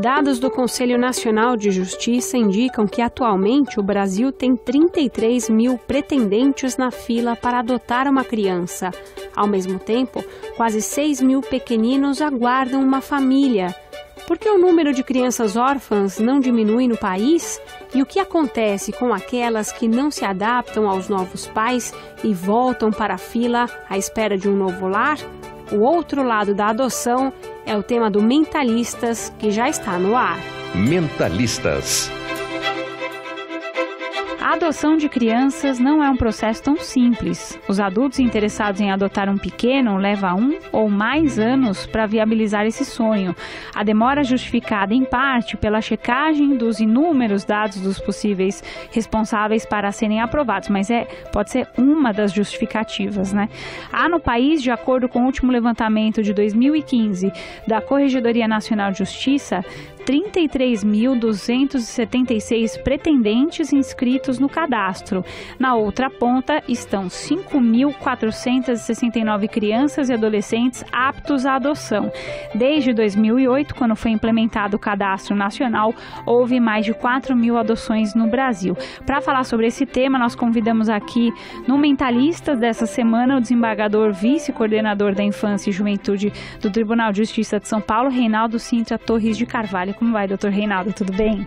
Dados do Conselho Nacional de Justiça indicam que atualmente o Brasil tem 33 mil pretendentes na fila para adotar uma criança. Ao mesmo tempo, quase 6 mil pequeninos aguardam uma família. Por que o número de crianças órfãs não diminui no país? E o que acontece com aquelas que não se adaptam aos novos pais e voltam para a fila à espera de um novo lar? O outro lado da adoção é o tema do Mentalistas, que já está no ar. Mentalistas. A adoção de crianças não é um processo tão simples. Os adultos interessados em adotar um pequeno levam 1 ou mais anos para viabilizar esse sonho. A demora é justificada, em parte, pela checagem dos inúmeros dados dos possíveis responsáveis para serem aprovados, mas pode ser uma das justificativas, né? Há no país, de acordo com o último levantamento de 2015 da Corregedoria Nacional de Justiça, 33.276 pretendentes inscritos no cadastro. Na outra ponta estão 5.469 crianças e adolescentes aptos à adoção. Desde 2008, quando foi implementado o Cadastro Nacional, houve mais de 4.000 adoções no Brasil. Para falar sobre esse tema, nós convidamos aqui no Mentalistas dessa semana o desembargador vice-coordenador da Infância e Juventude do Tribunal de Justiça de São Paulo, Reinaldo Cintra Torres de Carvalho. Como vai, doutor Reinaldo? Tudo bem?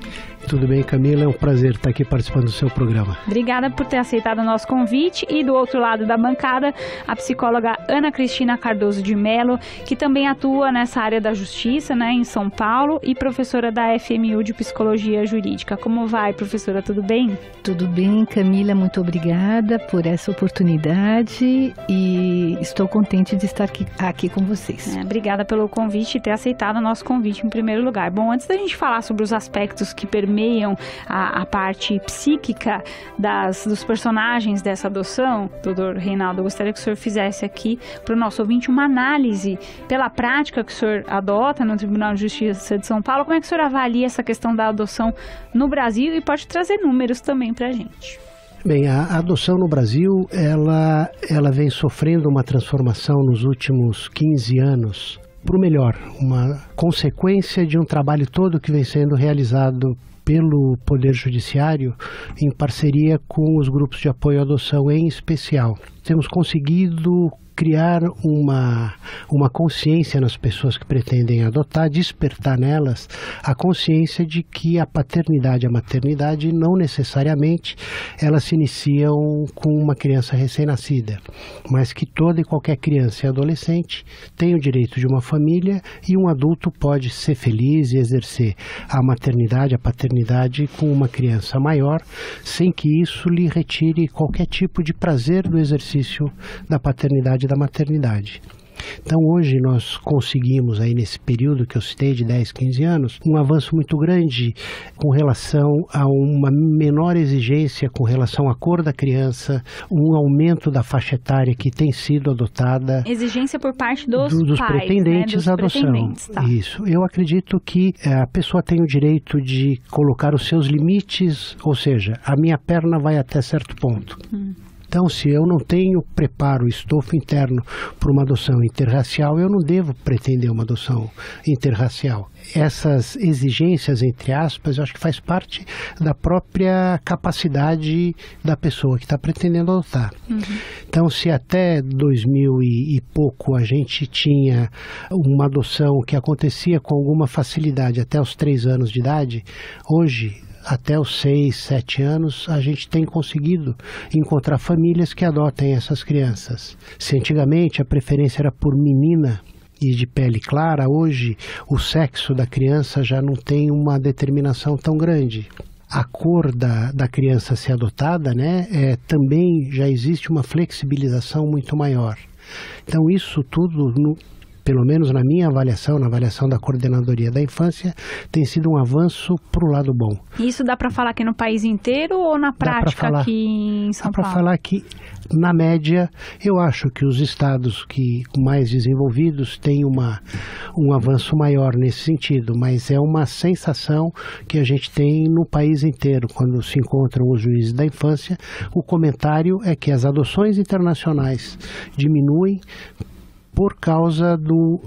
Tudo bem, Camila. É um prazer estar aqui participando do seu programa. Obrigada por ter aceitado o nosso convite. E do outro lado da bancada, a psicóloga Ana Cristina Cardoso de Mello, que também atua nessa área da justiça, né, em São Paulo, e professora da FMU de Psicologia Jurídica. Como vai, professora? Tudo bem? Tudo bem, Camila. Muito obrigada por essa oportunidade e estou contente de estar aqui com vocês. Obrigada pelo convite e ter aceitado o nosso convite em primeiro lugar. Bom, antes da gente falar sobre os aspectos que permeiam a parte psíquica dos personagens dessa adoção, doutor Reinaldo, eu gostaria que o senhor fizesse aqui para o nosso ouvinte uma análise pela prática que o senhor adota no Tribunal de Justiça de São Paulo. Como é que o senhor avalia essa questão da adoção no Brasil e pode trazer números também para a gente? Bem, a adoção no Brasil, ela vem sofrendo uma transformação nos últimos 15 anos, para o melhor, uma consequência de um trabalho todo que vem sendo realizado pelo Poder Judiciário em parceria com os grupos de apoio à adoção em especial. Temos conseguido criar uma consciência nas pessoas que pretendem adotar, despertar nelas a consciência de que a paternidade e a maternidade não necessariamente elas se iniciam com uma criança recém-nascida, mas que toda e qualquer criança e adolescente tem o direito de uma família e um adulto pode ser feliz e exercer a maternidade, a paternidade com uma criança maior, sem que isso lhe retire qualquer tipo de prazer do exercício da paternidade da maternidade. Então hoje nós conseguimos, aí nesse período que eu citei de 10, 15 anos, um avanço muito grande com relação a uma menor exigência com relação à cor da criança, um aumento da faixa etária que tem sido adotada. Exigência por parte dos pais, pretendentes, né? Dos pretendentes à adoção. Tá. Isso. Eu acredito que a pessoa tem o direito de colocar os seus limites, ou seja, a minha perna vai até certo ponto. Então, se eu não tenho preparo, estofo interno para uma adoção interracial, eu não devo pretender uma adoção interracial. Essas exigências, entre aspas, eu acho que faz parte da própria capacidade da pessoa que está pretendendo adotar. Então, se até 2000 e pouco a gente tinha uma adoção que acontecia com alguma facilidade até os 3 anos de idade, hoje, até os 6, 7 anos, a gente tem conseguido encontrar famílias que adotem essas crianças. Se antigamente a preferência era por menina e de pele clara, hoje o sexo da criança já não tem uma determinação tão grande. A cor da criança ser adotada, né, também já existe uma flexibilização muito maior. Então isso tudo, pelo menos na minha avaliação, na avaliação da Coordenadoria da Infância, tem sido um avanço para o lado bom. Isso dá para falar que no país inteiro ou na prática aqui em São Paulo? Dá para falar que, na média, eu acho que os estados que mais desenvolvidos têm um avanço maior nesse sentido, mas é uma sensação que a gente tem no país inteiro. Quando se encontram os juízes da infância, o comentário é que as adoções internacionais diminuem, por causa do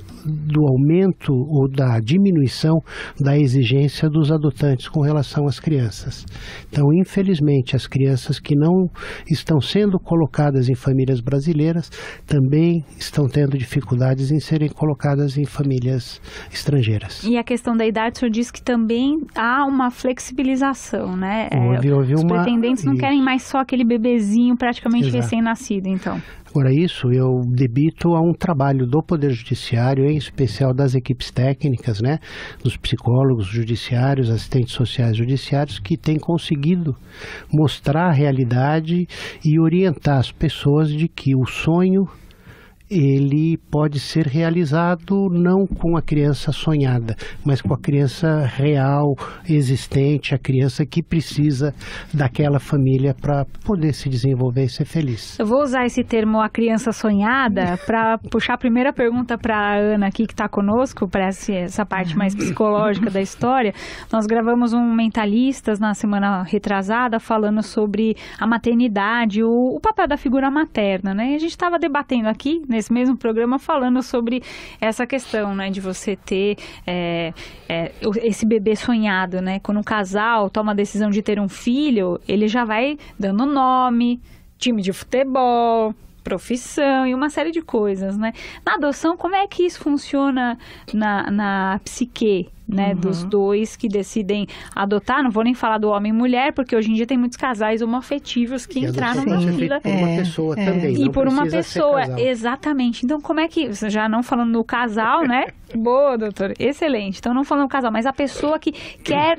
aumento ou da diminuição da exigência dos adotantes com relação às crianças. Então, infelizmente, as crianças que não estão sendo colocadas em famílias brasileiras também estão tendo dificuldades em serem colocadas em famílias estrangeiras. E a questão da idade, o senhor diz que também há uma flexibilização, né? Os pretendentes não querem mais só aquele bebezinho praticamente recém-nascido, então. Agora, isso eu debito a um trabalho do Poder Judiciário, em especial das equipes técnicas, né, dos psicólogos judiciários, assistentes sociais judiciários, que têm conseguido mostrar a realidade e orientar as pessoas de que o sonho ele pode ser realizado não com a criança sonhada, mas com a criança real, existente, a criança que precisa daquela família para poder se desenvolver e ser feliz. Eu vou usar esse termo, a criança sonhada, para puxar a primeira pergunta para a Ana aqui, que está conosco, para essa parte mais psicológica da história. Nós gravamos um Mentalistas na semana retrasada, falando sobre a maternidade, o papel da figura materna, né? E a gente estava debatendo aqui, nesse mesmo programa, falando sobre essa questão, né, de você ter esse bebê sonhado, né? Quando um casal toma a decisão de ter um filho, ele já vai dando nome, time de futebol, profissão e uma série de coisas, né? Na adoção, como é que isso funciona na psique, né, dos dois que decidem adotar? Não vou nem falar do homem e mulher, porque hoje em dia tem muitos casais homoafetivos que entraram na fila. Por uma pessoa também. E por uma pessoa, exatamente. Então, como é que, já não falando no casal, né? Boa, doutora. Excelente. Então, não falando no casal, mas a pessoa que quer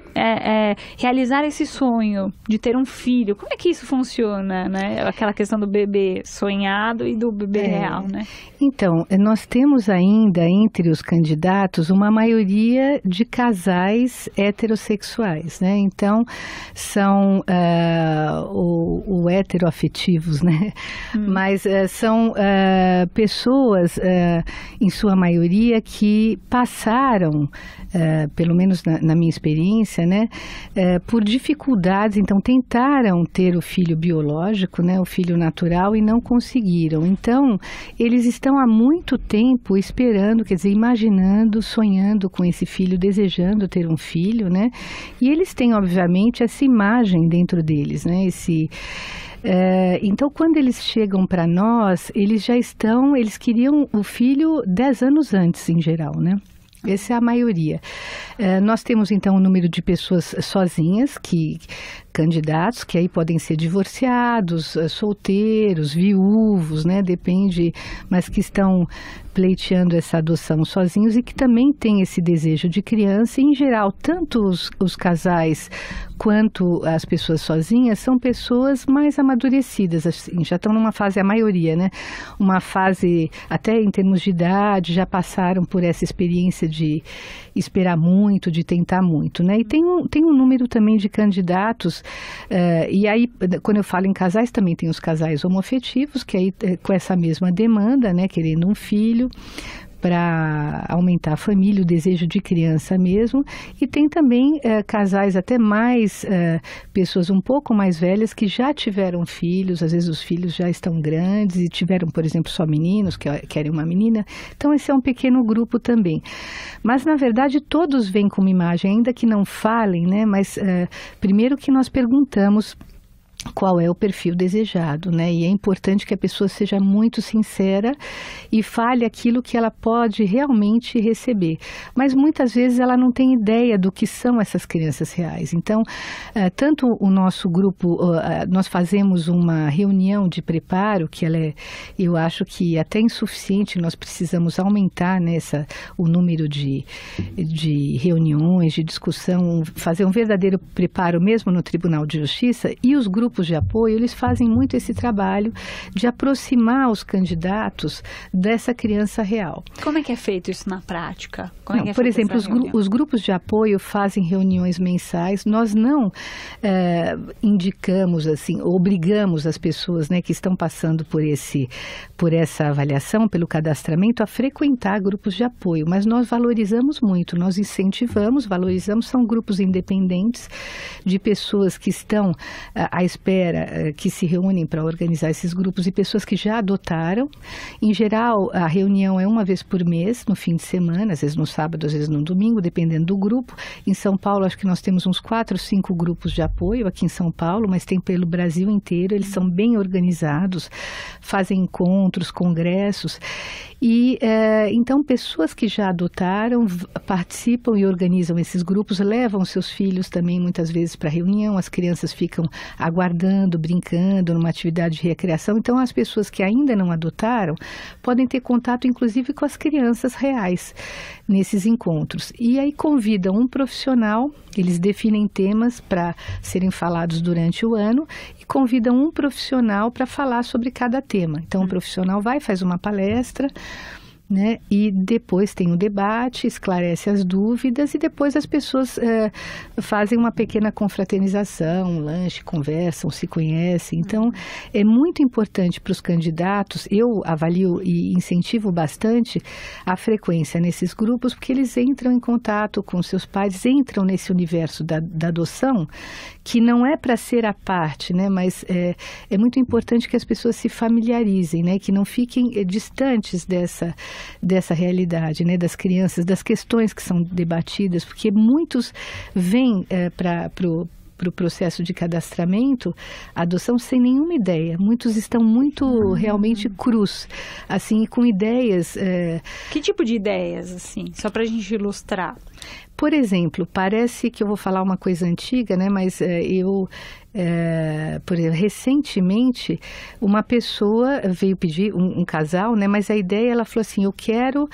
realizar esse sonho de ter um filho, como é que isso funciona, né? Aquela questão do bebê sonhado e do bebê real, né? Então, nós temos ainda entre os candidatos uma maioria de casais heterossexuais, né? Então, são o heteroafetivos, né? Mas são pessoas, em sua maioria, que passaram, pelo menos na minha experiência, né, por dificuldades, então tentaram ter o filho biológico, né, o filho natural, e não conseguiram. Então, eles estão há muito tempo esperando, quer dizer, imaginando, sonhando com esse filho, desejando ter um filho, né? E eles têm, obviamente, essa imagem dentro deles, né? Então, quando eles chegam para nós, eles já estão, eles queriam o filho 10 anos antes, em geral, né? Essa é a maioria. Nós temos, então, um número de pessoas sozinhas, candidatos, que aí podem ser divorciados, solteiros, viúvos, né? Depende, mas que estão pleiteando essa adoção sozinhos e que também tem esse desejo de criança. E, em geral, tanto os casais quanto as pessoas sozinhas são pessoas mais amadurecidas, assim, já estão numa fase, a maioria, né? Uma fase, até em termos de idade, já passaram por essa experiência de esperar muito, de tentar muito, né? E tem um número também de candidatos, e aí, quando eu falo em casais, também tem os casais homoafetivos, que aí com essa mesma demanda, né, querendo um filho para aumentar a família, o desejo de criança mesmo, e tem também casais até mais, pessoas um pouco mais velhas que já tiveram filhos, às vezes os filhos já estão grandes e tiveram, por exemplo, só meninos, que querem uma menina, então esse é um pequeno grupo também. Mas, na verdade, todos vêm com uma imagem, ainda que não falem, né, mas primeiro que nós perguntamos qual é o perfil desejado, né? E é importante que a pessoa seja muito sincera e fale aquilo que ela pode realmente receber. Mas muitas vezes ela não tem ideia do que são essas crianças reais. Então, tanto o nosso grupo, nós fazemos uma reunião de preparo, que ela é, eu acho que até insuficiente, nós precisamos aumentar nessa, o número de reuniões, de discussão, fazer um verdadeiro preparo mesmo no Tribunal de Justiça, e os grupos de apoio, eles fazem muito esse trabalho de aproximar os candidatos dessa criança real. Como é que é feito isso na prática? Por exemplo, os grupos de apoio fazem reuniões mensais. Nós não indicamos, assim, obrigamos as pessoas, né, que estão passando por essa avaliação, pelo cadastramento, a frequentar grupos de apoio, mas nós valorizamos muito, nós incentivamos, valorizamos, são grupos independentes de pessoas que estão à espera espera que se reúnem para organizar esses grupos e pessoas que já adotaram. Em geral, a reunião é uma vez por mês, no fim de semana, às vezes no sábado, às vezes no domingo, dependendo do grupo. Em São Paulo, acho que nós temos uns 4 ou 5 grupos de apoio aqui em São Paulo, mas tem pelo Brasil inteiro, eles são bem organizados, fazem encontros, congressos. E, então, pessoas que já adotaram participam e organizam esses grupos, levam seus filhos também muitas vezes para a reunião, as crianças ficam aguardando, brincando, numa atividade de recreação. Então, as pessoas que ainda não adotaram podem ter contato, inclusive, com as crianças reais nesses encontros. E aí convidam um profissional, eles definem temas para serem falados durante o ano e convidam um profissional para falar sobre cada tema. Então, o profissional vai, faz uma palestra, né? E depois tem o debate, esclarece as dúvidas e depois as pessoas fazem uma pequena confraternização, um lanche, conversam, se conhecem. Então, é muito importante para os candidatos, eu avalio e incentivo bastante a frequência nesses grupos, porque eles entram em contato com seus pais, entram nesse universo da adoção, que não é para ser à parte, né? Mas é muito importante que as pessoas se familiarizem, né? Que não fiquem distantes dessa realidade, né, das crianças, das questões que são debatidas, porque muitos vêm para o processo de cadastramento, adoção, sem nenhuma ideia. Muitos estão muito, realmente, crus, assim, com ideias... Que tipo de ideias, assim? Só para a gente ilustrar. Por exemplo, parece que eu vou falar uma coisa antiga, né, mas por exemplo, recentemente, uma pessoa veio pedir, um casal, né? Mas a ideia, ela falou assim, eu quero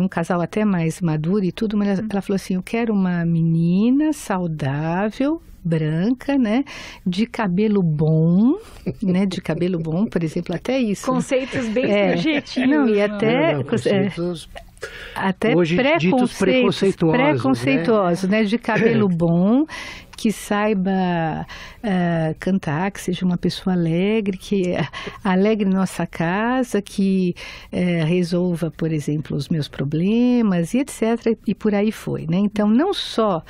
um casal até mais maduro e tudo, mas ela falou assim, eu quero uma menina saudável, branca, né, de cabelo bom, né, de cabelo bom, por exemplo, até isso. Conceitos bem subjetivos. Não, e até... Não, conceitos... Até hoje ditos preconceituosos, né? De cabelo bom, que saiba cantar, que seja uma pessoa alegre, que alegre nossa casa, que resolva, por exemplo, os meus problemas e etc. E por aí foi, né? Então, não só,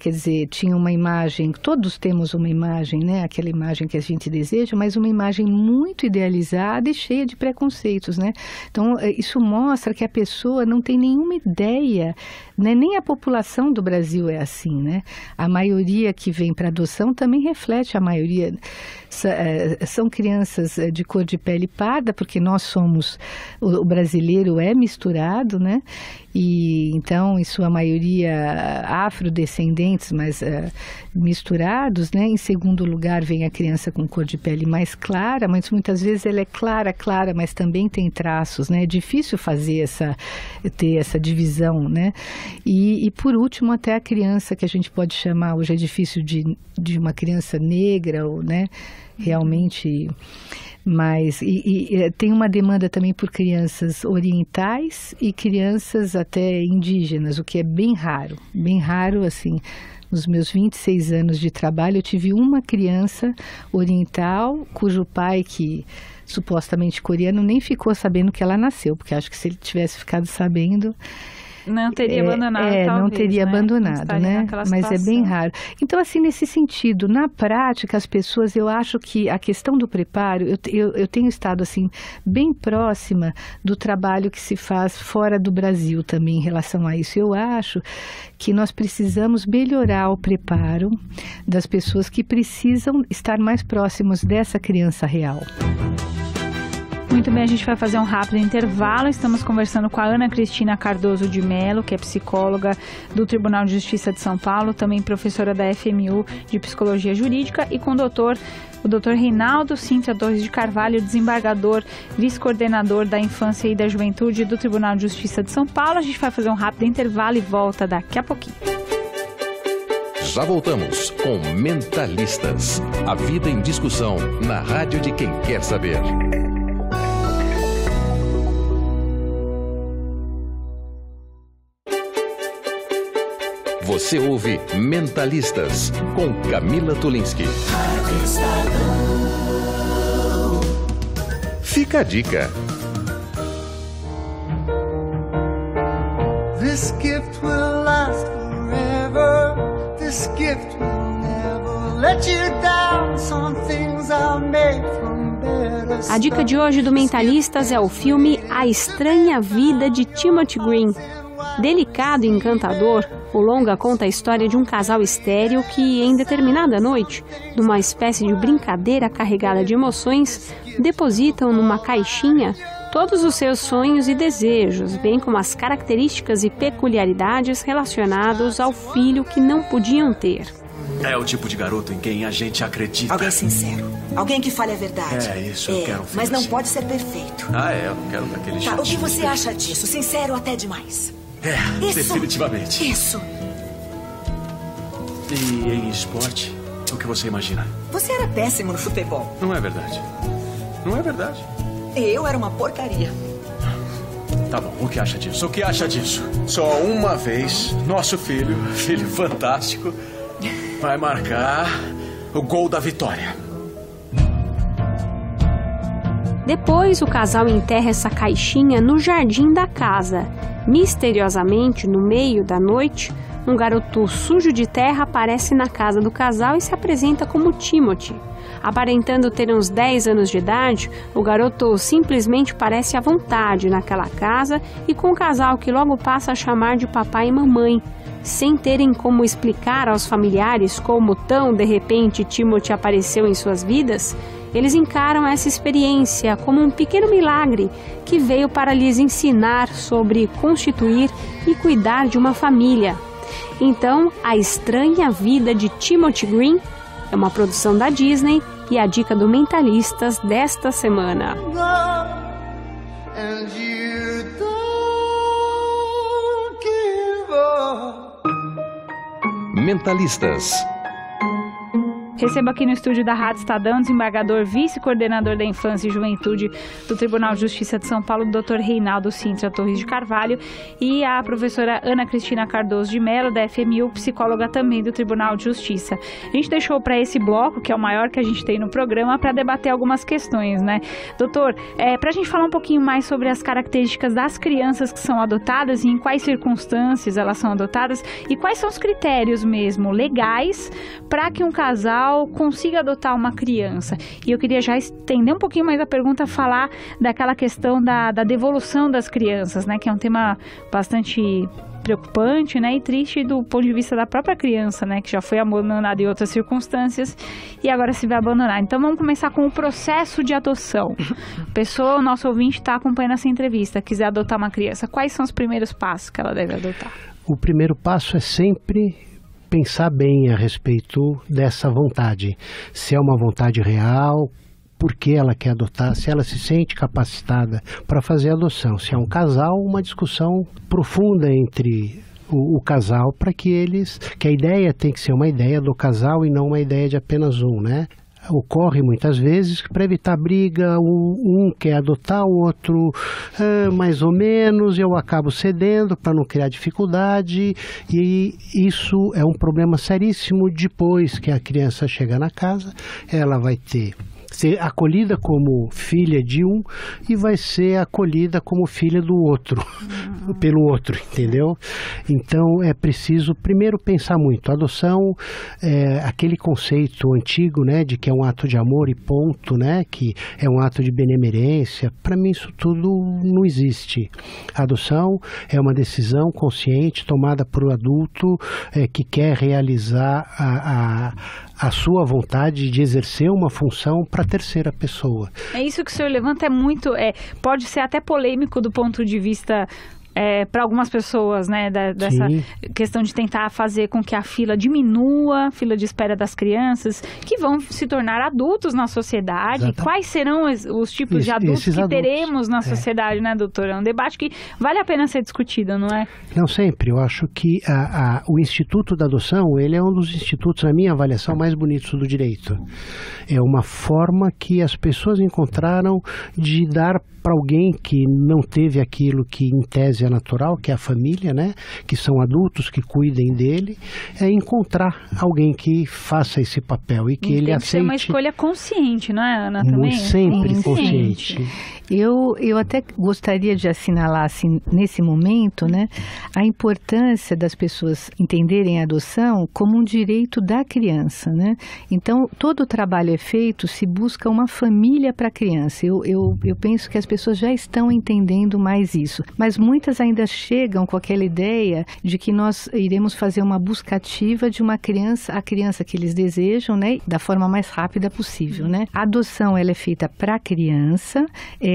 quer dizer, tinha uma imagem, todos temos uma imagem, né? Aquela imagem que a gente deseja, mas uma imagem muito idealizada e cheia de preconceitos, né? Então, isso mostra que a pessoa não tem nenhuma ideia, né? Nem a população do Brasil é assim, né? A maioria que vem para adoção também reflete a maioria, são crianças de cor de pele parda, porque nós somos, o brasileiro é misturado, né? E então, em sua maioria, afrodescendentes, mas misturados, né? Em segundo lugar, vem a criança com cor de pele mais clara, mas muitas vezes ela é clara, mas também tem traços, né? É difícil fazer ter essa divisão, né? E por último, até a criança que a gente pode chamar hoje, é difícil de uma criança negra, ou, né? Realmente... Mas e tem uma demanda também por crianças orientais e crianças até indígenas, o que é bem raro, assim. Nos meus 26 anos de trabalho, eu tive uma criança oriental, cujo pai, que supostamente coreano, nem ficou sabendo que ela nasceu, porque acho que se ele tivesse ficado sabendo... Não teria abandonado, talvez, não teria, né? Abandonado, né? Mas situação. É bem raro. Então, assim, nesse sentido, na prática, as pessoas, eu acho que a questão do preparo, eu tenho estado, assim, bem próxima do trabalho que se faz fora do Brasil também em relação a isso. Eu acho que nós precisamos melhorar o preparo das pessoas que precisam estar mais próximos dessa criança real. Muito bem, a gente vai fazer um rápido intervalo. Estamos conversando com a Ana Cristina Cardoso de Mello, que é psicóloga do Tribunal de Justiça de São Paulo, também professora da FMU de Psicologia Jurídica, e com o doutor Reinaldo Cintra Torres de Carvalho, desembargador, vice-coordenador da Infância e da Juventude do Tribunal de Justiça de São Paulo. A gente vai fazer um rápido intervalo e volta daqui a pouquinho. Já voltamos com Mentalistas, a vida em discussão na rádio de quem quer saber. Você ouve Mentalistas, com Camila Tuchlinski. Fica a dica. This gift will last forever. This gift will never last. A dica de hoje do Mentalistas é o filme A Estranha Vida de Timothy Green. Delicado e encantador, o longa conta a história de um casal estéril que, em determinada noite, numa espécie de brincadeira carregada de emoções, depositam numa caixinha todos os seus sonhos e desejos, bem como as características e peculiaridades relacionados ao filho que não podiam ter. É o tipo de garoto em quem a gente acredita. Alguém sincero. Alguém que fale a verdade. É, isso eu quero. Mas não pode ser perfeito. Ah, é, eu não quero daquele jeito. Tá, o que você acha disso? Sincero até demais. É, isso, definitivamente. Isso. E em esporte, o que você imagina? Você era péssimo no futebol. Não é verdade. Não é verdade. Eu era uma porcaria. Tá bom, o que acha disso? O que acha disso? Só uma vez, nosso filho fantástico, vai marcar o gol da vitória. Depois, o casal enterra essa caixinha no jardim da casa. Misteriosamente, no meio da noite, um garoto sujo de terra aparece na casa do casal e se apresenta como Timothy. Aparentando ter uns 10 anos de idade, o garoto simplesmente parece à vontade naquela casa e com o casal, que logo passa a chamar de papai e mamãe. Sem terem como explicar aos familiares como tão de repente Timothy apareceu em suas vidas, eles encaram essa experiência como um pequeno milagre que veio para lhes ensinar sobre constituir e cuidar de uma família. Então, A Estranha Vida de Timothy Green é uma produção da Disney e a dica do Mentalistas desta semana. Mentalistas. Recebo aqui no estúdio da Rádio Estadão, desembargador vice-coordenador da Infância e Juventude do Tribunal de Justiça de São Paulo, Dr. Reinaldo Cintra Torres de Carvalho, e a professora Ana Cristina Cardoso de Mello, da FMU, psicóloga também do Tribunal de Justiça. A gente deixou para esse bloco, que é o maior que a gente tem no programa, para debater algumas questões, né? Doutor, para a gente falar um pouquinho mais sobre as características das crianças que são adotadas e em quais circunstâncias elas são adotadas e quais são os critérios mesmo legais para que um casal consiga adotar uma criança. E eu queria já estender um pouquinho mais a pergunta, falar daquela questão da devolução das crianças, né, que é um tema bastante preocupante, né, e triste do ponto de vista da própria criança, né, que já foi abandonada em outras circunstâncias e agora se vê abandonada. Então vamos começar com o processo de adoção. Pessoa, nosso ouvinte está acompanhando essa entrevista, quiser adotar uma criança, quais são os primeiros passos que ela deve adotar? O primeiro passo é sempre pensar bem a respeito dessa vontade, se é uma vontade real, por que ela quer adotar, se ela se sente capacitada para fazer a adoção, se é um casal, uma discussão profunda entre o casal, para que eles, que a ideia tem que ser uma ideia do casal e não uma ideia de apenas um, né? Ocorre muitas vezes que, para evitar briga, um quer adotar, o outro mais ou menos, eu acabo cedendo para não criar dificuldade, e isso é um problema seríssimo. Depois que a criança chega na casa, ela vai ser acolhida como filha de um e vai ser acolhida como filha do outro, pelo outro, entendeu? Então é preciso primeiro pensar muito. A adoção é aquele conceito antigo, né, de que é um ato de amor e ponto, né, que é um ato de benemerência. Para mim isso tudo não existe. A adoção é uma decisão consciente tomada por um adulto que quer realizar a sua vontade de exercer uma função para a terceira pessoa. É isso que o senhor levanta, é muito, pode ser até polêmico do ponto de vista, para algumas pessoas, né, dessa Sim. questão de tentar fazer com que a fila diminua, a fila de espera das crianças, que vão se tornar adultos na sociedade. Exatamente. Quais serão os tipos de adultos que teremos na sociedade, né, doutora? É um debate que vale a pena ser discutido, não é? Não sempre. Eu acho que o Instituto da Adoção, ele é um dos institutos, na minha avaliação, mais bonitos do direito. É uma forma que as pessoas encontraram de dar para alguém que não teve aquilo que, em tese, é natural, que é a família, né? Que são adultos que cuidem dele, é encontrar alguém que faça esse papel e que ele aceite. Tem que ser uma escolha consciente, não é, Ana? Também? Sempre consciente. Eu até gostaria de assinalar, assim, nesse momento, né, a importância das pessoas entenderem a adoção como um direito da criança, né? Então, todo o trabalho é feito, se busca uma família para a criança. Eu penso que as pessoas já estão entendendo mais isso, mas muitas ainda chegam com aquela ideia de que nós iremos fazer uma busca ativa de uma criança, a criança que eles desejam, né, da forma mais rápida possível, né? A adoção, ela é feita para a criança,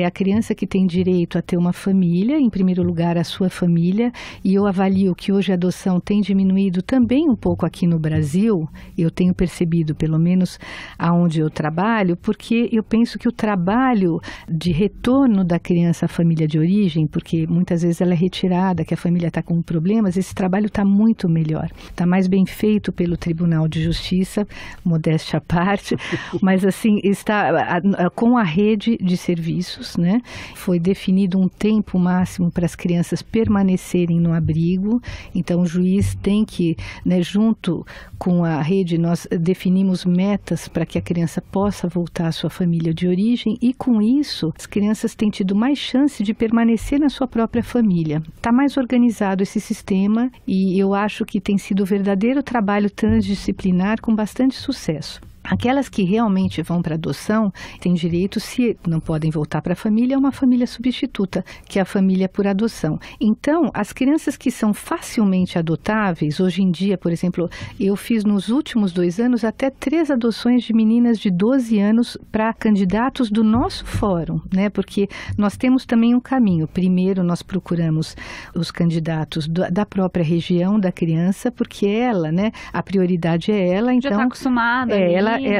a criança que tem direito a ter uma família, em primeiro lugar a sua família, e eu avalio que hoje a adoção tem diminuído também um pouco aqui no Brasil, eu tenho percebido, pelo menos aonde eu trabalho, porque eu penso que o trabalho de retorno da criança à família de origem, porque muitas vezes ela é retirada, que a família está com problemas, esse trabalho está muito melhor, está mais bem feito pelo Tribunal de Justiça, modéstia à parte, mas assim, está com a rede de serviços, né? Foi definido um tempo máximo para as crianças permanecerem no abrigo, então o juiz tem que, né, junto com a rede, nós definimos metas para que a criança possa voltar à sua família de origem e com isso as crianças têm tido mais chance de permanecer na sua própria família. Está mais organizado esse sistema e eu acho que tem sido um verdadeiro trabalho transdisciplinar com bastante sucesso. Aquelas que realmente vão para adoção têm direito, se não podem voltar para a família, a uma família substituta, que é a família por adoção. Então, as crianças que são facilmente adotáveis, hoje em dia, por exemplo, eu fiz nos últimos 2 anos até 3 adoções de meninas de 12 anos para candidatos do nosso fórum, né? Porque nós temos também um caminho. Primeiro, nós procuramos os candidatos da própria região da criança, porque ela, né? A prioridade é ela, então... Já está acostumada.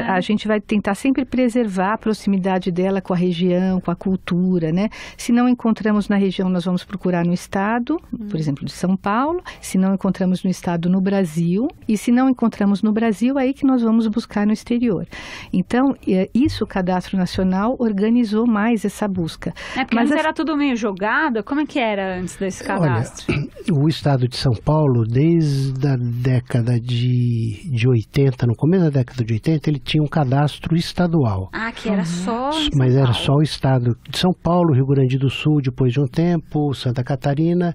A gente vai tentar sempre preservar a proximidade dela com a região, com a cultura, né? Se não encontramos na região, nós vamos procurar no estado, por exemplo, de São Paulo. Se não encontramos no estado, no Brasil. E se não encontramos no Brasil, aí que nós vamos buscar no exterior. Então, isso o Cadastro Nacional organizou mais essa busca. É porque antes era tudo meio jogado? Como é que era antes desse cadastro? Olha, o estado de São Paulo, desde a década de 80, no começo da década de 80, ele tinha um cadastro estadual. Ah, que era só... Mas era só o estado de São Paulo, Rio Grande do Sul, depois de um tempo, Santa Catarina,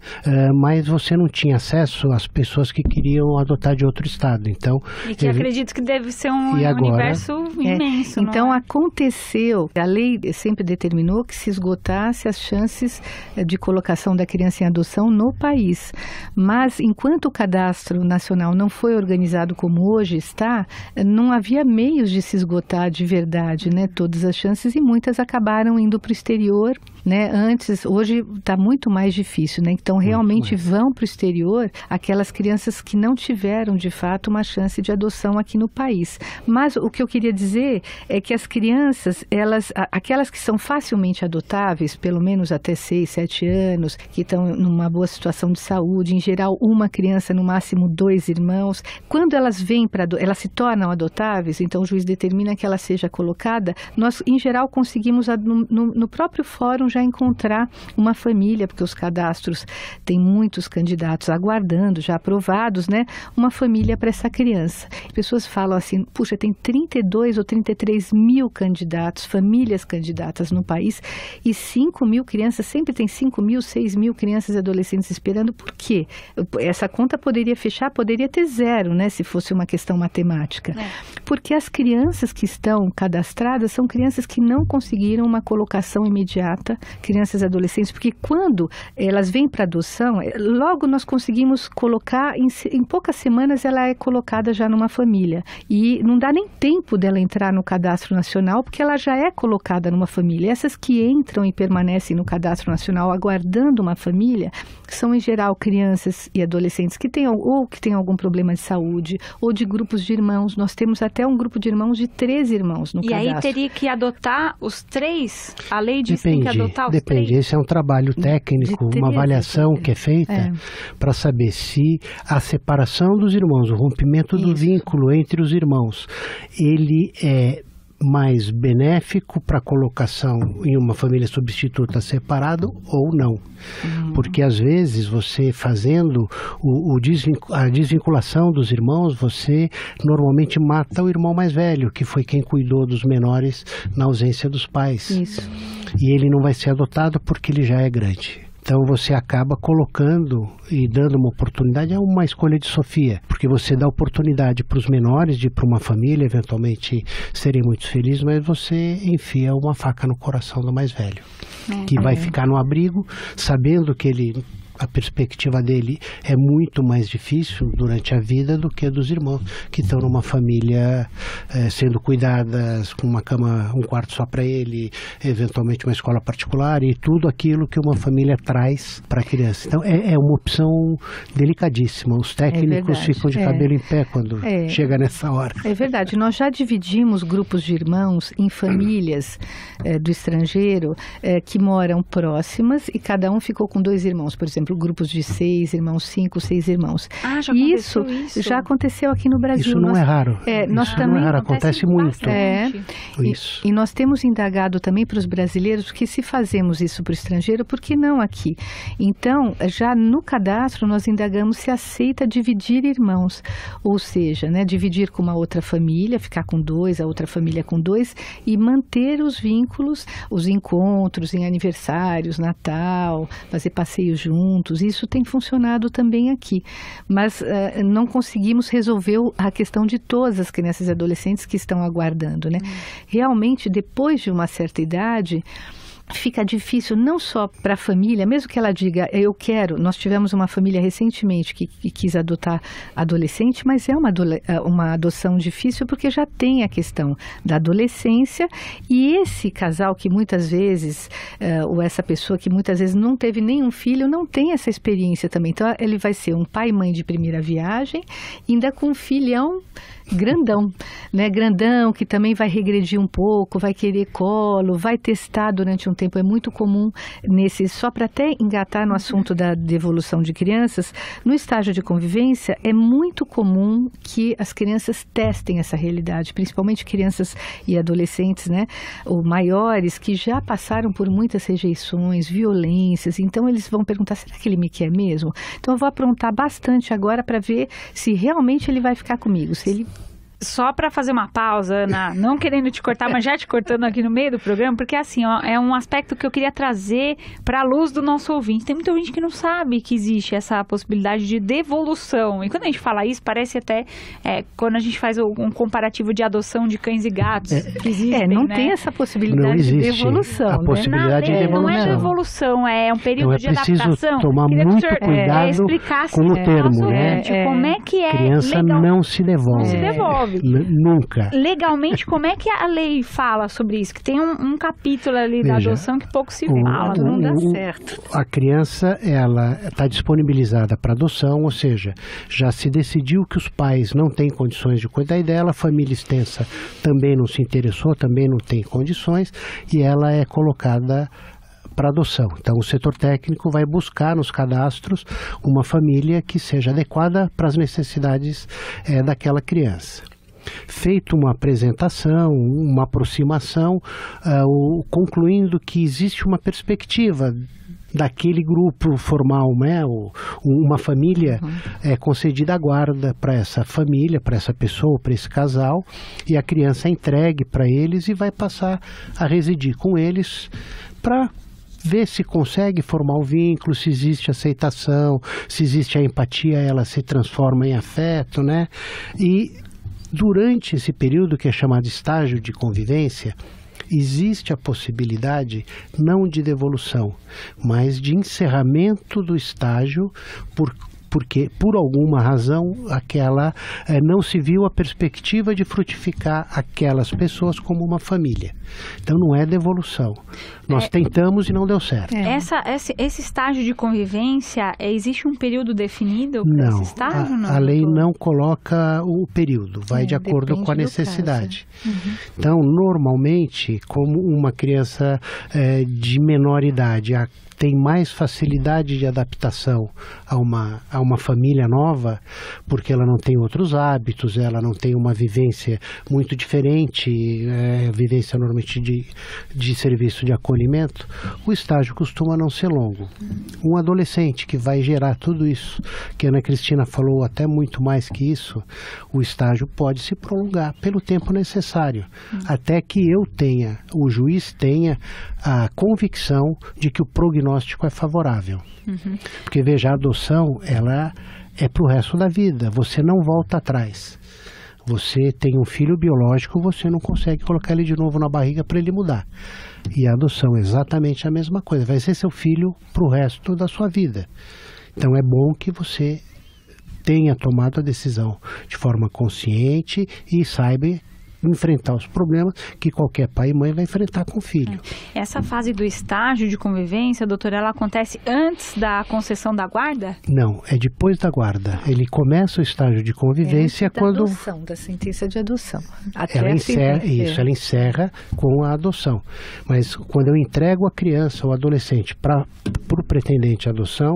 mas você não tinha acesso às pessoas que queriam adotar de outro estado. Então, e que acredito que deve ser um universo imenso. Então, aconteceu, a lei sempre determinou que se esgotasse as chances de colocação da criança em adoção no país. Mas, enquanto o Cadastro Nacional não foi organizado como hoje está, não havia meios de se esgotar de verdade, né? Todas as chances e muitas acabaram indo para o exterior, né? Antes, hoje está muito mais difícil, né? Então realmente vão para o exterior aquelas crianças que não tiveram de fato uma chance de adoção aqui no país. Mas o que eu queria dizer é que as crianças, aquelas que são facilmente adotáveis, pelo menos até 6, 7 anos, que estão numa boa situação de saúde, em geral uma criança, no máximo 2 irmãos, quando elas vêm para elas se tornam adotáveis. Então, o juiz determina que ela seja colocada. Nós, em geral, conseguimos no próprio fórum já encontrar uma família, porque os cadastros têm muitos candidatos aguardando, já aprovados, né? Uma família para essa criança. As pessoas falam assim, puxa, tem 32 ou 33 mil candidatos, famílias candidatas no país, e 5 mil crianças, sempre tem 5 mil, 6 mil crianças e adolescentes esperando. Por quê? Essa conta poderia fechar, poderia ter 0, né? Se fosse uma questão matemática. Porque as crianças que estão cadastradas são crianças que não conseguiram uma colocação imediata, crianças e adolescentes, porque quando elas vêm para adoção, logo nós conseguimos colocar, em poucas semanas ela é colocada já numa família. E não dá nem tempo dela entrar no Cadastro Nacional, porque ela já é colocada numa família. Essas que entram e permanecem no Cadastro Nacional aguardando uma família, são em geral crianças e adolescentes que têm ou que têm algum problema de saúde, ou de grupos de irmãos. Nós temos até um grupo de irmãos de 3 irmãos no cadastro. E aí teria que adotar os 3? A lei diz que tem que adotar os 3? Depende, esse é um trabalho técnico, uma avaliação que é feita para saber se a separação dos irmãos, o rompimento do vínculo entre os irmãos, ele é mais benéfico para colocação em uma família substituta separado ou não. Porque às vezes você fazendo a desvinculação dos irmãos, você normalmente mata o irmão mais velho, que foi quem cuidou dos menores na ausência dos pais. Isso. E ele não vai ser adotado porque ele já é grande. Então você acaba colocando e dando uma oportunidade, é uma escolha de Sofia, porque você dá oportunidade para os menores de ir para uma família, eventualmente serem muito felizes, mas você enfia uma faca no coração do mais velho, que vai ficar no abrigo, sabendo que ele... a perspectiva dele é muito mais difícil durante a vida do que a dos irmãos, que estão numa família sendo cuidadas, com uma cama, um quarto só para ele, eventualmente uma escola particular e tudo aquilo que uma família traz para a criança. Então é uma opção delicadíssima. Os técnicos ficam de cabelo em pé quando chega nessa hora. É verdade. Nós já dividimos grupos de irmãos em famílias do estrangeiro que moram próximas e cada um ficou com dois irmãos, por exemplo. Grupos de 6 irmãos, 5, 6 irmãos. Ah, já aconteceu isso? Já aconteceu aqui no Brasil. Isso não é raro. Nós também, não é raro, acontece muito. Isso. E nós temos indagado também para os brasileiros que se fazemos isso para o estrangeiro, por que não aqui? Então, já no cadastro, nós indagamos se aceita dividir irmãos, ou seja, né, dividir com uma outra família, ficar com dois, a outra família com dois, e manter os vínculos, os encontros em aniversários, Natal, fazer passeios juntos. Isso tem funcionado também aqui, mas não conseguimos resolver a questão de todas as crianças e adolescentes que estão aguardando, né? Realmente, depois de uma certa idade, fica difícil não só para a família, mesmo que ela diga, eu quero. Nós tivemos uma família recentemente que quis adotar adolescente, mas é uma adoção difícil porque já tem a questão da adolescência, e esse casal que muitas vezes, ou essa pessoa que muitas vezes não teve nenhum filho, não tem essa experiência também. Então ele vai ser um pai e mãe de primeira viagem, ainda com um filhão grandão, né? Grandão, que também vai regredir um pouco, vai querer colo, vai testar durante um tempo. É muito comum nesse, só para até engatar no assunto da devolução de crianças, no estágio de convivência é muito comum que as crianças testem essa realidade, principalmente crianças e adolescentes, né, ou maiores, que já passaram por muitas rejeições, violências. Então eles vão perguntar, será que ele me quer mesmo? Então eu vou aprontar bastante agora para ver se realmente ele vai ficar comigo, se ele... Só para fazer uma pausa, Ana, não querendo te cortar, mas já te cortando aqui no meio do programa, porque assim, ó, é um aspecto que eu queria trazer para a luz do nosso ouvinte. Tem muita gente que não sabe que existe essa possibilidade de devolução. E quando a gente fala isso, parece até quando a gente faz um comparativo de adoção de cães e gatos. Que existem, não, né? Tem essa possibilidade de devolução. A possibilidade, né? De devolução. Não é devolução, é um período de adaptação. Tomar muito cuidado com o termo, né? Como é que é? Criança legal. Não se devolve. Não se devolve. Nunca. Legalmente, como é que a lei fala sobre isso? Que tem um capítulo ali, veja, da adoção que pouco se fala, não dá certo. A criança, ela está disponibilizada para adoção, ou seja, já se decidiu que os pais não têm condições de cuidar dela, a família extensa também não se interessou, também não tem condições, e ela é colocada para adoção. Então, o setor técnico vai buscar nos cadastros uma família que seja adequada para as necessidades daquela criança. Feito uma apresentação, uma aproximação, concluindo que existe uma perspectiva daquele grupo formal, né, uma família, é concedida a guarda para essa família, para essa pessoa, para esse casal, e a criança é entregue para eles e vai passar a residir com eles para ver se consegue formar o vínculo, se existe aceitação, se existe a empatia, ela se transforma em afeto, né? E durante esse período que é chamado estágio de convivência, existe a possibilidade não de devolução, mas de encerramento do estágio porque por alguma razão aquela não se viu a perspectiva de frutificar aquelas pessoas como uma família. Então não é devolução. Nós tentamos e não deu certo. Esse estágio de convivência, existe um período definido para esse estágio? Não, a lei não coloca o período, vai de acordo com a necessidade. Então normalmente, como uma criança de menor idade tem mais facilidade de adaptação a uma a uma família nova, porque ela não tem outros hábitos, ela não tem uma vivência muito diferente, vivência normalmente de serviço de acolhimento, o estágio costuma não ser longo. Um adolescente que vai gerar tudo isso, que a Ana Cristina falou até muito mais que isso, o estágio pode se prolongar pelo tempo necessário, até que o juiz tenha a convicção de que o prognóstico é favorável. Porque veja, a adoção, ela é para o resto da vida, você não volta atrás. Você tem um filho biológico, você não consegue colocar ele de novo na barriga para ele mudar. E a adoção é exatamente a mesma coisa, vai ser seu filho para o resto da sua vida. Então é bom que você tenha tomado a decisão de forma consciente e saiba enfrentar os problemas que qualquer pai e mãe vai enfrentar com o filho. Essa fase do estágio de convivência, doutora, ela acontece antes da concessão da guarda? Não, é depois da guarda. Ele começa o estágio de convivência quando... adoção, da sentença de adoção. Até ela encerra com a adoção. Mas quando eu entrego a criança ou adolescente para o pretendente à adoção,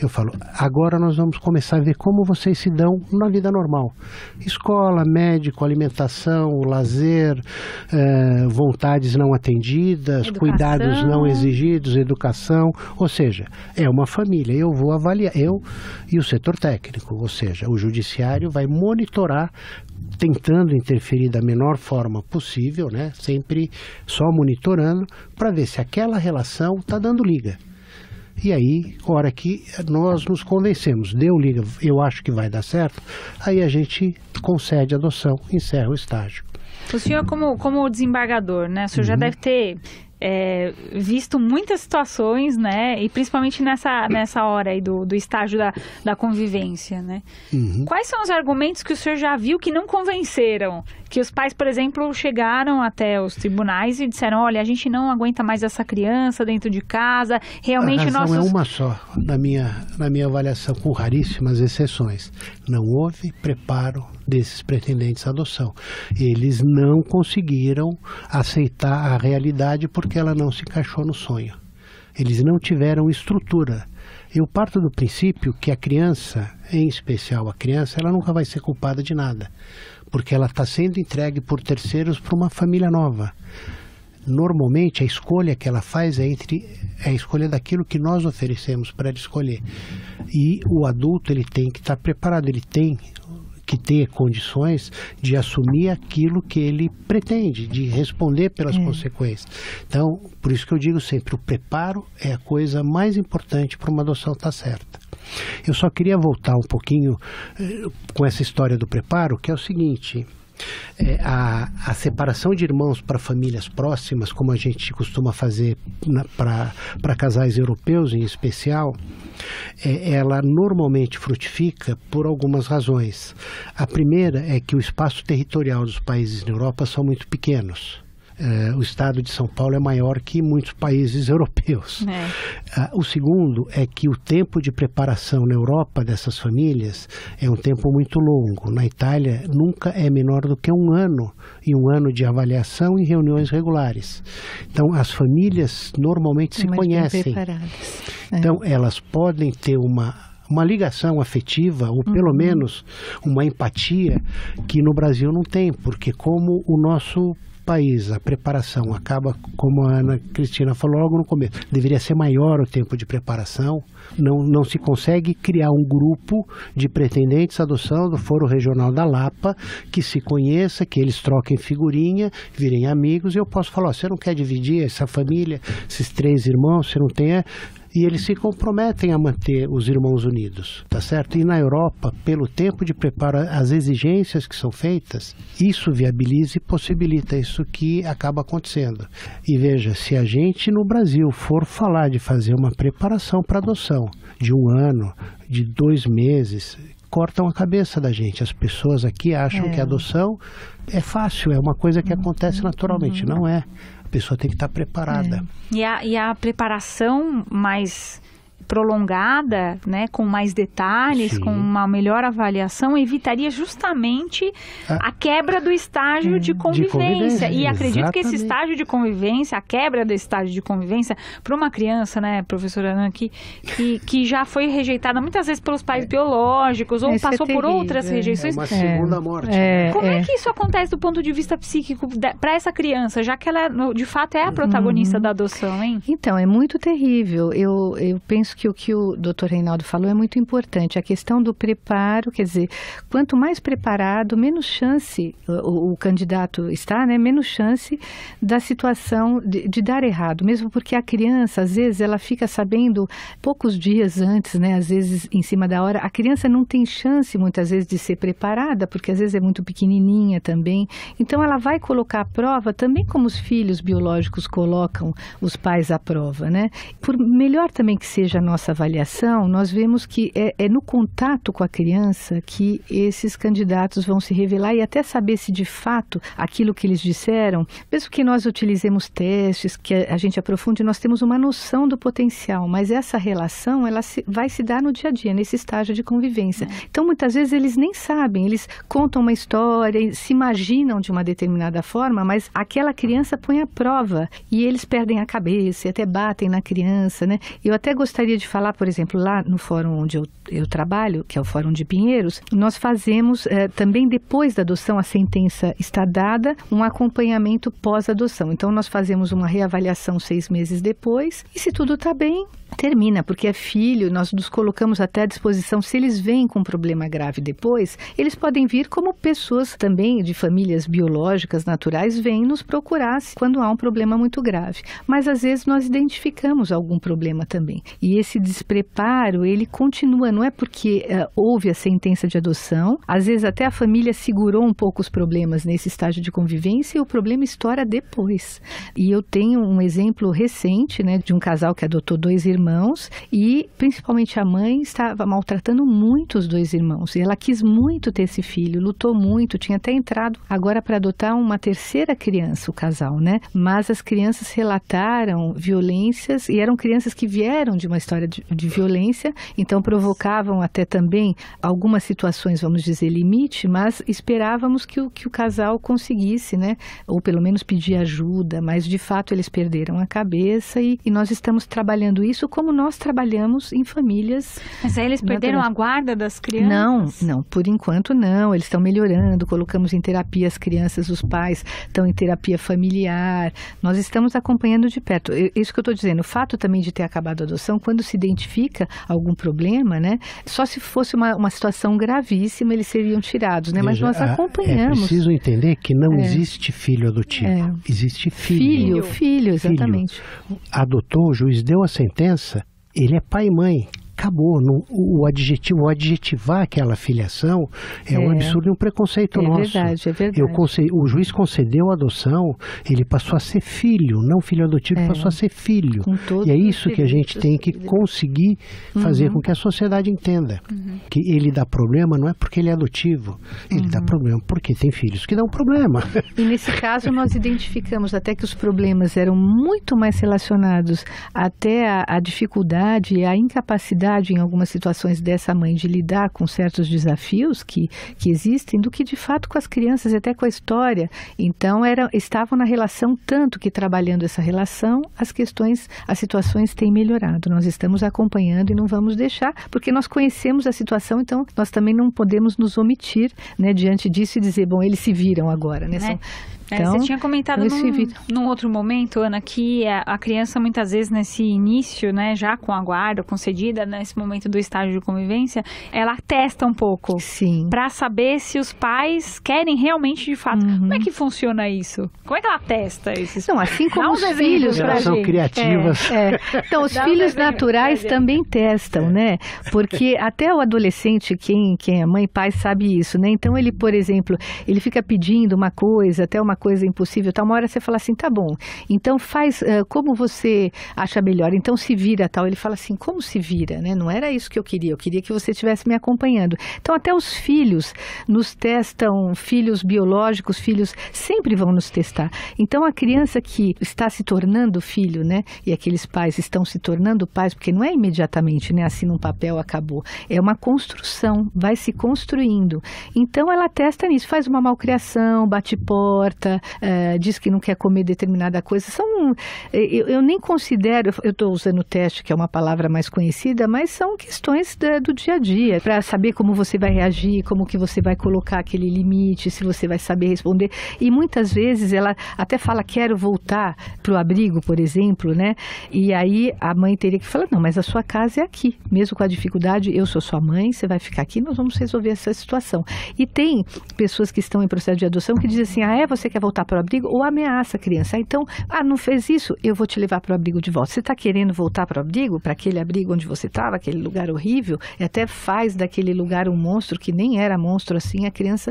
eu falo, agora nós vamos começar a ver como vocês se dão na vida normal. Escola, médico, alimentação, lazer, vontades não atendidas, educação, cuidados não exigidos, educação, ou seja, é uma família. Eu vou avaliar, eu e o setor técnico, ou seja, o judiciário vai monitorar, tentando interferir da menor forma possível, né? Sempre só monitorando para ver se aquela relação está dando liga. E aí, hora que nós nos convencemos, deu liga, eu acho que vai dar certo, aí a gente concede a adoção, encerra o estágio. O senhor, como desembargador, né? O senhor já deve ter visto muitas situações, né? E principalmente nessa hora aí do estágio da convivência, né? Quais são os argumentos que o senhor já viu que não convenceram? Que os pais, por exemplo, chegaram até os tribunais e disseram, olha, a gente não aguenta mais essa criança dentro de casa, realmente nós... A razão é uma só, na minha avaliação, com raríssimas exceções. Não houve preparo desses pretendentes à adoção. Eles não conseguiram aceitar a realidade porque ela não se encaixou no sonho. Eles não tiveram estrutura. Eu parto do princípio que a criança, em especial a criança, ela nunca vai ser culpada de nada, porque ela está sendo entregue por terceiros para uma família nova. Normalmente a escolha que ela faz é a escolha daquilo que nós oferecemos para ela escolher. E o adulto, ele tem que estar preparado, ele tem que ter condições de assumir aquilo que ele pretende, de responder pelas consequências. Então, por isso que eu digo sempre, o preparo é a coisa mais importante para uma adoção estar certa. Eu só queria voltar um pouquinho com essa história do preparo, que é o seguinte, a separação de irmãos para famílias próximas, como a gente costuma fazer para casais europeus em especial, ela normalmente frutifica por algumas razões. A primeira é que o espaço territorial dos países na Europa são muito pequenos. O estado de São Paulo é maior que muitos países europeus. O segundo é que o tempo de preparação na Europa dessas famílias é um tempo muito longo. Na Itália, nunca é menor do que um ano, e um ano de avaliação e reuniões regulares. Então, as famílias normalmente se conhecem. Bem preparadas. Então, elas podem ter uma ligação afetiva, ou pelo menos uma empatia, que no Brasil não tem, porque como o nosso país, a preparação acaba, como a Ana Cristina falou logo no começo, deveria ser maior o tempo de preparação, não se consegue criar um grupo de pretendentes à adoção do Foro Regional da Lapa, que se conheça, que eles troquem figurinha, virem amigos, e eu posso falar, ó, você não quer dividir essa família, esses três irmãos, você não tem... E eles se comprometem a manter os irmãos unidos, tá certo? E na Europa, pelo tempo de preparo, as exigências que são feitas, isso viabiliza e possibilita isso que acaba acontecendo. E veja, se a gente no Brasil for falar de fazer uma preparação para adoção de um ano, de 2 meses, cortam a cabeça da gente. As pessoas aqui acham que a adoção é fácil, é uma coisa que acontece naturalmente, não é. A pessoa tem que estar preparada. E a preparação mais prolongada, né, com mais detalhes, sim, com uma melhor avaliação, evitaria justamente a quebra do estágio de convivência. E acredito, exatamente, que esse estágio de convivência, a quebra do estágio de convivência, para uma criança, né, professora Ana, que já foi rejeitada muitas vezes pelos pais biológicos, ou passou por outras rejeições. É uma segunda morte. Como é que isso acontece do ponto de vista psíquico para essa criança, já que ela, de fato, é a protagonista da adoção, hein? Então, é muito terrível. Eu penso que o doutor Reinaldo falou é muito importante. A questão do preparo, quer dizer, quanto mais preparado, menos chance o candidato está, né? Menos chance da situação de dar errado. Mesmo porque a criança, às vezes, ela fica sabendo poucos dias antes, né? Às vezes, em cima da hora. A criança não tem chance, muitas vezes, de ser preparada, porque às vezes é muito pequenininha também. Então, ela vai colocar à prova, também como os filhos biológicos colocam os pais à prova, né? Por melhor também que seja a nossa avaliação, nós vemos que é no contato com a criança que esses candidatos vão se revelar, e até saber se de fato aquilo que eles disseram, mesmo que nós utilizemos testes, que a gente aprofunde, nós temos uma noção do potencial, mas essa relação ela vai se dar no dia a dia, nesse estágio de convivência. Então, muitas vezes eles nem sabem, eles contam uma história, se imaginam de uma determinada forma, mas aquela criança põe à prova e eles perdem a cabeça e até batem na criança, né? Eu até gostaria de falar, por exemplo, lá no fórum onde eu trabalho, que é o Fórum de Pinheiros, nós fazemos também, depois da adoção, a sentença está dada, um acompanhamento pós-adoção. Então, nós fazemos uma reavaliação 6 meses depois e, se tudo está bem, termina, porque é filho, nós nos colocamos até à disposição. Se eles vêm com um problema grave depois, eles podem vir como pessoas também de famílias biológicas, naturais, vêm nos procurar quando há um problema muito grave. Mas às vezes nós identificamos algum problema também. E esse despreparo, ele continua, não é porque houve a sentença de adoção, às vezes até a família segurou um pouco os problemas nesse estágio de convivência e o problema estoura depois. E eu tenho um exemplo recente, né, de um casal que adotou 2 irmãos. E principalmente a mãe estava maltratando muito os 2 irmãos, e ela quis muito ter esse filho, lutou muito, tinha até entrado agora para adotar uma 3ª criança, o casal, né? Mas as crianças relataram violências, e eram crianças que vieram de uma história de violência, então provocavam até também algumas situações, vamos dizer, limite, mas esperávamos que o casal conseguisse, né? Ou pelo menos pedir ajuda, mas de fato eles perderam a cabeça, e nós estamos trabalhando isso como nós trabalhamos em famílias. Mas aí eles perderam a guarda das crianças? Não, por enquanto não, eles estão melhorando, colocamos em terapia as crianças, os pais estão em terapia familiar, nós estamos acompanhando de perto. Isso que eu estou dizendo, o fato também de ter acabado a adoção, quando se identifica algum problema, né, só se fosse uma situação gravíssima, eles seriam tirados, né, mas nós acompanhamos. É preciso entender que não existe filho adotivo, existe filho. Filho, exatamente. Filho. Adotou, o juiz deu a sentença, ele é pai e mãe. Acabou. O adjetivar aquela filiação é um absurdo e um preconceito nosso. Verdade, é verdade. O juiz concedeu a adoção, ele passou a ser filho, não filho adotivo, passou a ser filho. E é isso que a gente tem que conseguir fazer com que a sociedade entenda. Que ele dá problema não é porque ele é adotivo, ele dá problema porque tem filhos que dão problema. E nesse caso nós identificamos até que os problemas eram muito mais relacionados até à dificuldade e à incapacidade em algumas situações dessa mãe de lidar com certos desafios que existem, do que de fato com as crianças, até com a história. Então estavam na relação, tanto que trabalhando essa relação, as situações têm melhorado. Nós estamos acompanhando e não vamos deixar, porque nós conhecemos a situação, então nós também não podemos nos omitir, né, diante disso e dizer, bom, eles se viram agora, né? Então, você tinha comentado num outro momento, Ana, que a criança muitas vezes nesse início, né, já com a guarda concedida, nesse momento do estágio de convivência, ela testa um pouco. Sim. Para saber se os pais querem realmente de fato. Como é que funciona isso? Como é que ela testa isso? Não, assim como os filhos, são criativas. Então, os filhos naturais também testam, né? Porque até o adolescente, quem é mãe, pai, sabe isso, né? Então, ele, por exemplo, ele fica pedindo uma coisa, até uma coisa impossível, tá? Uma hora você fala assim, tá bom, então faz como você acha melhor, então se vira, tal. Ele fala assim, como se vira? né? Não era isso que eu queria que você estivesse me acompanhando. Então até os filhos nos testam, filhos biológicos, filhos sempre vão nos testar. Então a criança que está se tornando filho, né? E aqueles pais estão se tornando pais, porque não é imediatamente, né? Assim num papel acabou. É uma construção, vai se construindo. Então ela testa nisso, faz uma malcriação, bate porta, diz que não quer comer determinada coisa. São, eu nem considero, eu estou usando teste, que é uma palavra mais conhecida, mas são questões do dia a dia, para saber como você vai reagir, como que você vai colocar aquele limite, se você vai saber responder. E muitas vezes ela até fala, quero voltar para o abrigo, por exemplo, né? E aí a mãe teria que falar, não, mas a sua casa é aqui, mesmo com a dificuldade, eu sou sua mãe, você vai ficar aqui, nós vamos resolver essa situação. E tem pessoas que estão em processo de adoção que dizem assim, ah, é, você quer voltar para o abrigo? Ou ameaça a criança. Então, ah, não fez isso? Eu vou te levar para o abrigo de volta. Você está querendo voltar para o abrigo? Para aquele abrigo onde você estava, aquele lugar horrível? E até faz daquele lugar um monstro que nem era monstro assim, a criança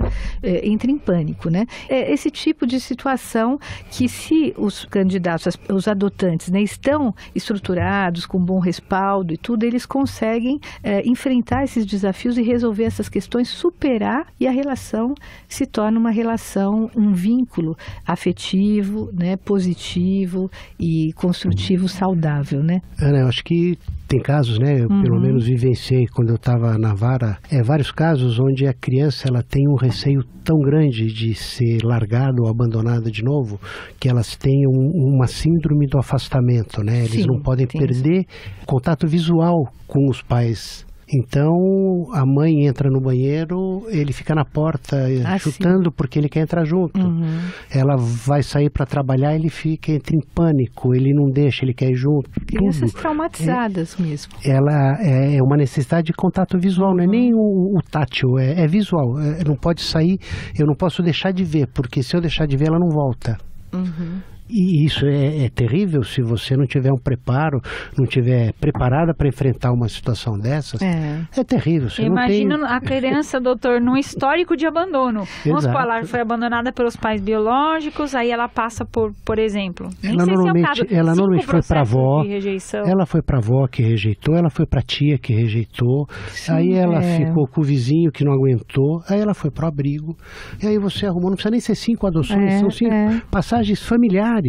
entra em pânico, né? É esse tipo de situação que, se os candidatos, os adotantes, né, estão estruturados, com bom respaldo e tudo, eles conseguem enfrentar esses desafios e resolver essas questões, superar, e a relação se torna uma relação, um vínculo afetivo, né, positivo e construtivo, saudável, né? Ana, eu acho que tem casos, né? Eu, pelo menos, vivenciei quando eu estava na vara, vários casos onde a criança ela tem um receio tão grande de ser largada ou abandonada de novo, que elas têm uma síndrome do afastamento, né? Eles, sim, não podem perder contato visual com os pais. Então, a mãe entra no banheiro, ele fica na porta chutando, sim, porque ele quer entrar junto. Uhum. Ela vai sair para trabalhar, ele fica, entra em pânico, ele não deixa, ele quer ir junto. Crianças traumatizadas mesmo. Ela é uma necessidade de contato visual, não é nem o tátil, é visual. É, não pode sair, eu não posso deixar de ver, porque se eu deixar de ver, ela não volta. Uhum. E isso é terrível se você não tiver um preparo, não tiver preparada para enfrentar uma situação dessas. É terrível. Imagina a criança, doutor, num histórico de abandono. Vamos falar, foi abandonada pelos pais biológicos, aí ela passa por exemplo. Ela normalmente, foi para a avó, ela foi para a avó que rejeitou, ela foi para a tia que rejeitou, sim, aí ela ficou com o vizinho que não aguentou, aí ela foi para o abrigo, e aí você arrumou, não precisa nem ser 5 adoções, são 5 passagens familiares,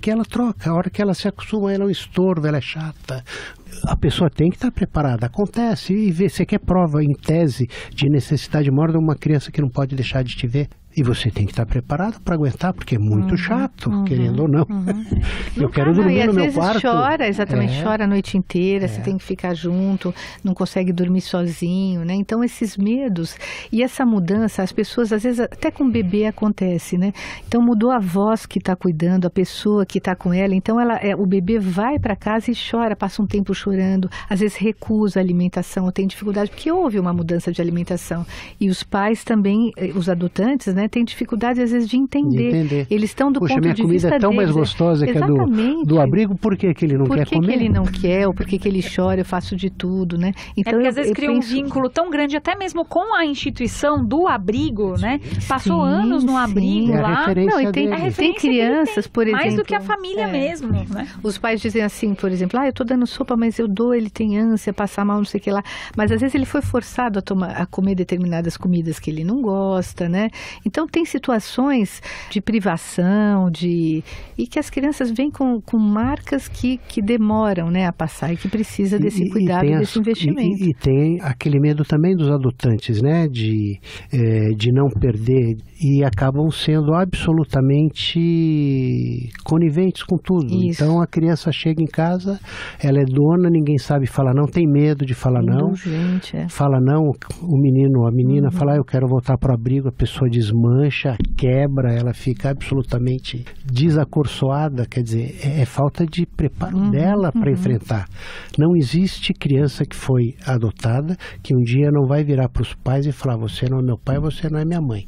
que ela troca, a hora que ela se acostuma, ela é um estorvo, ela é chata. A pessoa tem que estar preparada, acontece, e vê, você quer prova em tese de necessidade maior de uma criança que não pode deixar de te ver? E você tem que estar preparado para aguentar, porque é muito chato, querendo ou não. Eu quero dormir no meu quarto. Chora, exatamente, chora a noite inteira, você tem que ficar junto, não consegue dormir sozinho, né? Então, esses medos e essa mudança, as pessoas, às vezes, até com bebê acontece, né? Então, mudou a voz que está cuidando, a pessoa que está com ela, então o bebê vai para casa e chora, passa um tempo chorando, às vezes recusa a alimentação, ou tem dificuldade, porque houve uma mudança de alimentação. E os pais também, os adotantes, né? Tem dificuldade, às vezes, de entender. Eles estão do ponto de vista deles. Poxa, minha comida é tão mais gostosa que a do abrigo, por que ele não quer comer? Por que ele não quer, ou por que ele chora, eu faço de tudo, né? Então, porque às vezes cria um vínculo tão grande, até mesmo com a instituição do abrigo, né? Passou anos no abrigo lá. Não, e tem crianças, por exemplo. Mais do que a família mesmo, né? Os pais dizem assim, por exemplo, ah, eu tô dando sopa, mas eu dou, ele tem ânsia, passar mal, não sei o que lá. Mas às vezes ele foi forçado a comer determinadas comidas que ele não gosta, né? Então, tem situações de privação, e que as crianças vêm com marcas que demoram, né, a passar, e que precisa desse cuidado, desse investimento. E tem aquele medo também dos adotantes, né, de não perder, e acabam sendo absolutamente coniventes com tudo. Isso. Então, a criança chega em casa, ela é dona, ninguém sabe falar não, tem medo de falar não. Fala não, o menino ou a menina fala, eu quero voltar para o abrigo, a pessoa desmancha, quebra, ela fica absolutamente desacorçoada, quer dizer, é falta de preparo dela para enfrentar. Não existe criança que foi adotada que um dia não vai virar para os pais e falar, você não é meu pai, você não é minha mãe.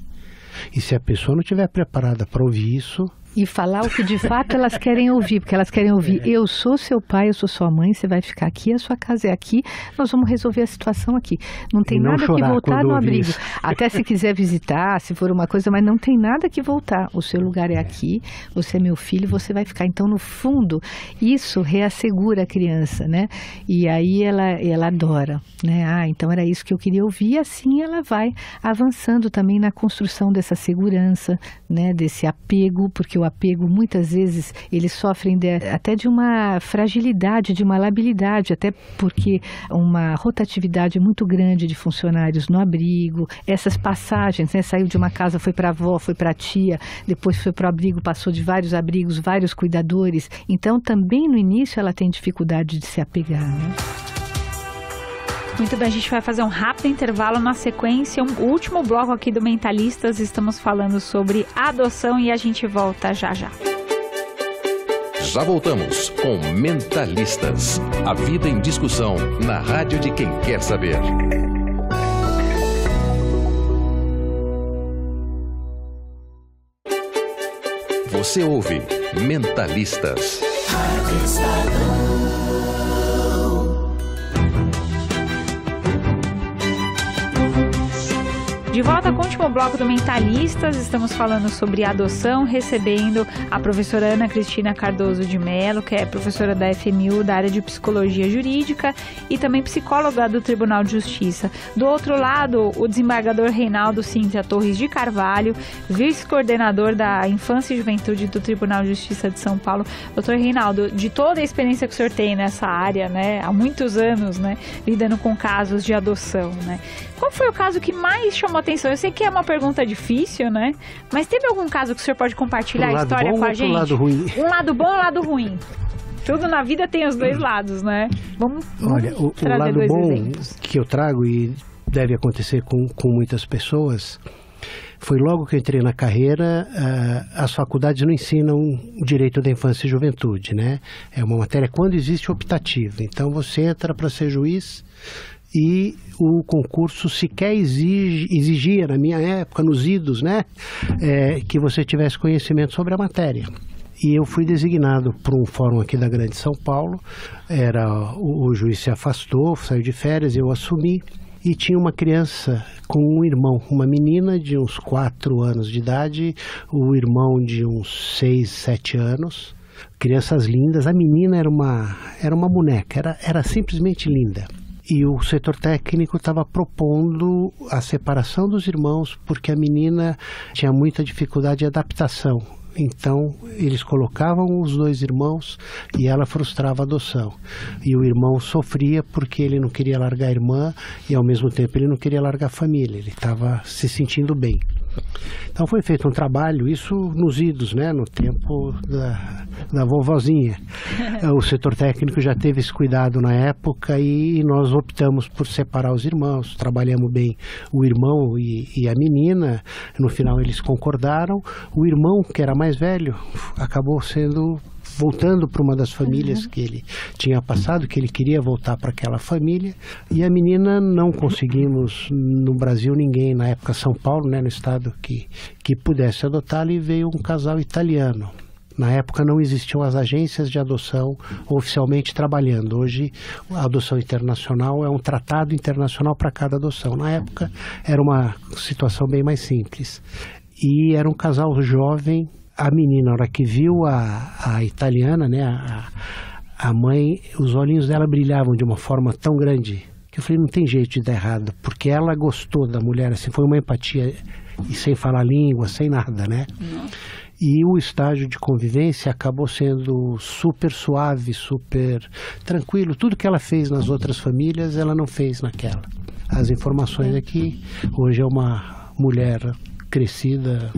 E se a pessoa não estiver preparada para ouvir isso, E falar o que de fato elas querem ouvir, porque elas querem ouvir, eu sou seu pai, eu sou sua mãe, você vai ficar aqui, a sua casa é aqui, nós vamos resolver a situação aqui. Não tem nada que voltar no abrigo. Até se quiser visitar, se for uma coisa, mas não tem nada que voltar. O seu lugar é aqui, você é meu filho, você vai ficar. Então, no fundo, isso reassegura a criança, né? E aí ela adora, né? Ah, então era isso que eu queria ouvir, assim ela vai avançando também na construção dessa segurança, né? Desse apego, porque o apego, muitas vezes, eles sofrem até de uma fragilidade, de uma labilidade, até porque uma rotatividade muito grande de funcionários no abrigo, essas passagens, né, saiu de uma casa, foi para a avó, foi para a tia, depois foi para o abrigo, passou de vários abrigos, vários cuidadores. Então, também no início, ela tem dificuldade de se apegar, né? Muito bem, a gente vai fazer um rápido intervalo, na sequência, um último bloco aqui do Mentalistas, estamos falando sobre adoção e a gente volta já já. Já voltamos com Mentalistas, a vida em discussão na rádio de quem quer saber. Você ouve Mentalistas. Rádio Estadão. De volta com o último bloco do Mentalistas, estamos falando sobre adoção, recebendo a professora Ana Cristina Cardoso de Mello, que é professora da FMU, da área de Psicologia Jurídica e também psicóloga do Tribunal de Justiça. Do outro lado, o desembargador Reinaldo Cintra Torres de Carvalho, vice-coordenador da Infância e Juventude do Tribunal de Justiça de São Paulo. Doutor Reinaldo, de toda a experiência que o senhor tem nessa área, né, há muitos anos, né, lidando com casos de adoção, né, qual foi o caso que mais chamou atenção? Eu sei que é uma pergunta difícil, né? Mas teve algum caso que o senhor pode compartilhar a história com a gente? Um lado ruim. Um lado bom e um lado ruim. Tudo na vida tem os dois lados, né? Vamos olha, o lado dois bom exemplos que eu trago, e deve acontecer com muitas pessoas, foi logo que eu entrei na carreira, as faculdades não ensinam direito da infância e juventude, né? É uma matéria quando existe optativa. Então, você entra para ser juiz e o concurso sequer exigia, na minha época, nos idos, né, que você tivesse conhecimento sobre a matéria. E eu fui designado para um fórum aqui da Grande São Paulo, o juiz se afastou, saiu de férias, eu assumi, e tinha uma criança com um irmão, uma menina de uns 4 anos de idade, o irmão de uns 6, 7 anos, crianças lindas, a menina era uma boneca, era simplesmente linda. E o setor técnico estava propondo a separação dos irmãos porque a menina tinha muita dificuldade de adaptação. Então, eles colocavam os dois irmãos e ela frustrava a adoção. E o irmão sofria porque ele não queria largar a irmã e, ao mesmo tempo, ele não queria largar a família. Ele estava se sentindo bem. Então, foi feito um trabalho, isso nos idos, né, no tempo da vovozinha. O setor técnico já teve esse cuidado na época e nós optamos por separar os irmãos. Trabalhamos bem o irmão e a menina. No final, eles concordaram. O irmão, que era mais velho, acabou voltando para uma das famílias que ele tinha passado, que ele queria voltar para aquela família. E a menina não conseguimos no Brasil ninguém, na época São Paulo, né, no estado que pudesse adotá-la, e veio um casal italiano. Na época não existiam as agências de adoção oficialmente trabalhando. Hoje a adoção internacional é um tratado internacional para cada adoção. Na época era uma situação bem mais simples. E era um casal jovem. A menina, na hora que viu a italiana, né, a mãe, os olhinhos dela brilhavam de uma forma tão grande que eu falei, não tem jeito de dar errado, porque ela gostou da mulher, assim, foi uma empatia, e sem falar língua, sem nada, né? E o estágio de convivência acabou sendo super suave, super tranquilo. Tudo que ela fez nas outras famílias, ela não fez naquela. As informações aqui, hoje é uma mulher crescida,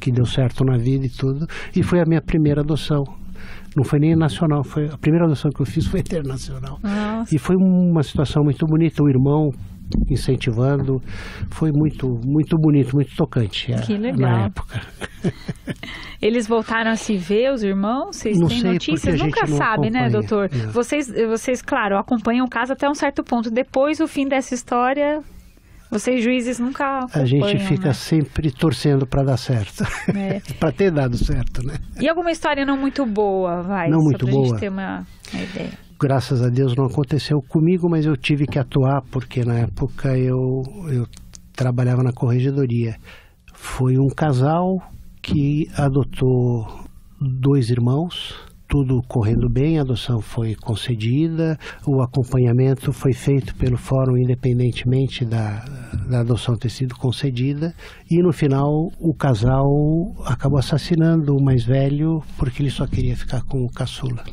que deu certo na vida e tudo, e foi a minha primeira adoção. Não foi nem nacional, foi a primeira adoção que eu fiz foi internacional. Nossa. E foi uma situação muito bonita, o irmão incentivando, foi muito, muito bonito, muito tocante. Que legal. Na época. Eles voltaram a se ver, os irmãos? Vocês têm notícias? Nunca sabe, né, doutor? Não. Vocês, claro, acompanham o caso até um certo ponto. Depois, o fim dessa história... Vocês juízes nunca acompanham, a gente fica, né, sempre torcendo para dar certo, é. Para ter dado certo, né? E alguma história não muito boa, vai? Não muito boa. Só pra gente ter uma ideia. Graças a Deus não aconteceu comigo, mas eu tive que atuar porque na época eu trabalhava na corregedoria. Foi um casal que adotou dois irmãos, tudo correndo bem, a adoção foi concedida, o acompanhamento foi feito pelo fórum independentemente da adoção ter sido concedida, e no final o casal acabou assassinando o mais velho porque ele só queria ficar com o caçula.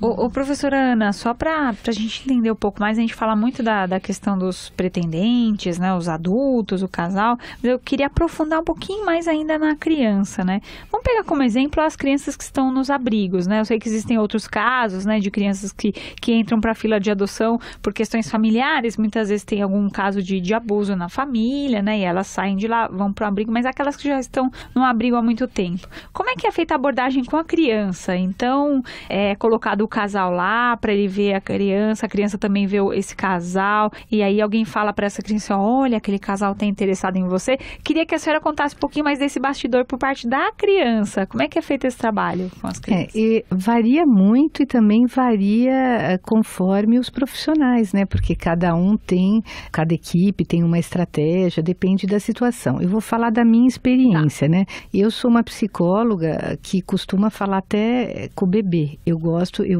Ô, professora Ana, só para a gente entender um pouco mais, a gente fala muito da questão dos pretendentes, né, os adultos, o casal, mas eu queria aprofundar um pouquinho mais ainda na criança, né? Vamos pegar como exemplo as crianças que estão nos abrigos, né? Eu sei que existem outros casos, né, de crianças que entram para a fila de adoção por questões familiares, muitas vezes tem algum caso de abuso na família, né, e elas saem de lá, vão para o abrigo, mas aquelas que já estão no abrigo há muito tempo. Como é que é feita a abordagem com a criança? Então, é colocado o casal lá para ele ver a criança também vê esse casal, e aí alguém fala para essa criança: olha, aquele casal tá interessado em você. Queria que a senhora contasse um pouquinho mais desse bastidor por parte da criança. Como é que é feito esse trabalho com as crianças? E varia muito e também varia conforme os profissionais, né? Porque cada equipe tem uma estratégia, depende da situação. Eu vou falar da minha experiência, né? Eu sou uma psicóloga que costuma falar até com o bebê. Eu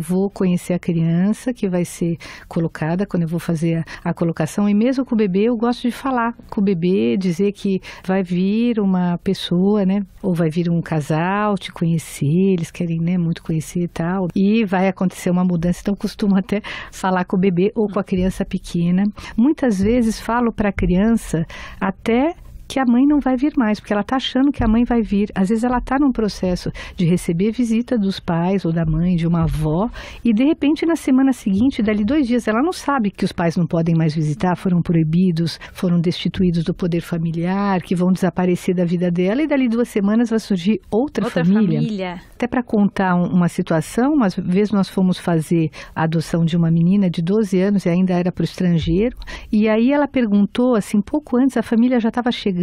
vou conhecer a criança que vai ser colocada quando eu vou fazer a colocação, e mesmo com o bebê eu gosto de falar com o bebê, dizer que vai vir uma pessoa, né, ou vai vir um casal te conhecer, eles querem, né, muito conhecer e tal, e vai acontecer uma mudança. Então costumo até falar com o bebê ou com a criança pequena. Muitas vezes falo para a criança até que a mãe não vai vir mais, porque ela está achando que a mãe vai vir. Às vezes ela está num processo de receber visita dos pais ou da mãe, de uma avó, e de repente na semana seguinte, dali 2 dias, ela não sabe que os pais não podem mais visitar, foram proibidos, foram destituídos do poder familiar, que vão desaparecer da vida dela, e dali 2 semanas vai surgir outra família. Até para contar uma situação, uma vez nós fomos fazer a adoção de uma menina de 12 anos, e ainda era para o estrangeiro, e aí ela perguntou, assim, pouco antes, a família já estava chegando,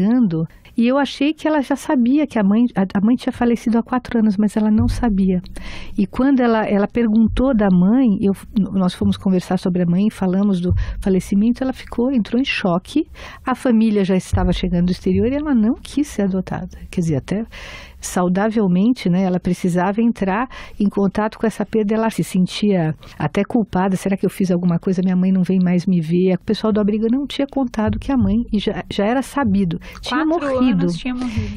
e eu achei que ela já sabia que a mãe tinha falecido há 4 anos, mas ela não sabia. E quando ela perguntou da mãe, nós fomos conversar sobre a mãe, falamos do falecimento, ela entrou em choque, a família já estava chegando do exterior e ela não quis ser adotada. Quer dizer, até saudavelmente, né, ela precisava entrar em contato com essa perda, ela se sentia até culpada, será que eu fiz alguma coisa, minha mãe não vem mais me ver. O pessoal do abrigo não tinha contado que a mãe já era sabido, tinha morrido.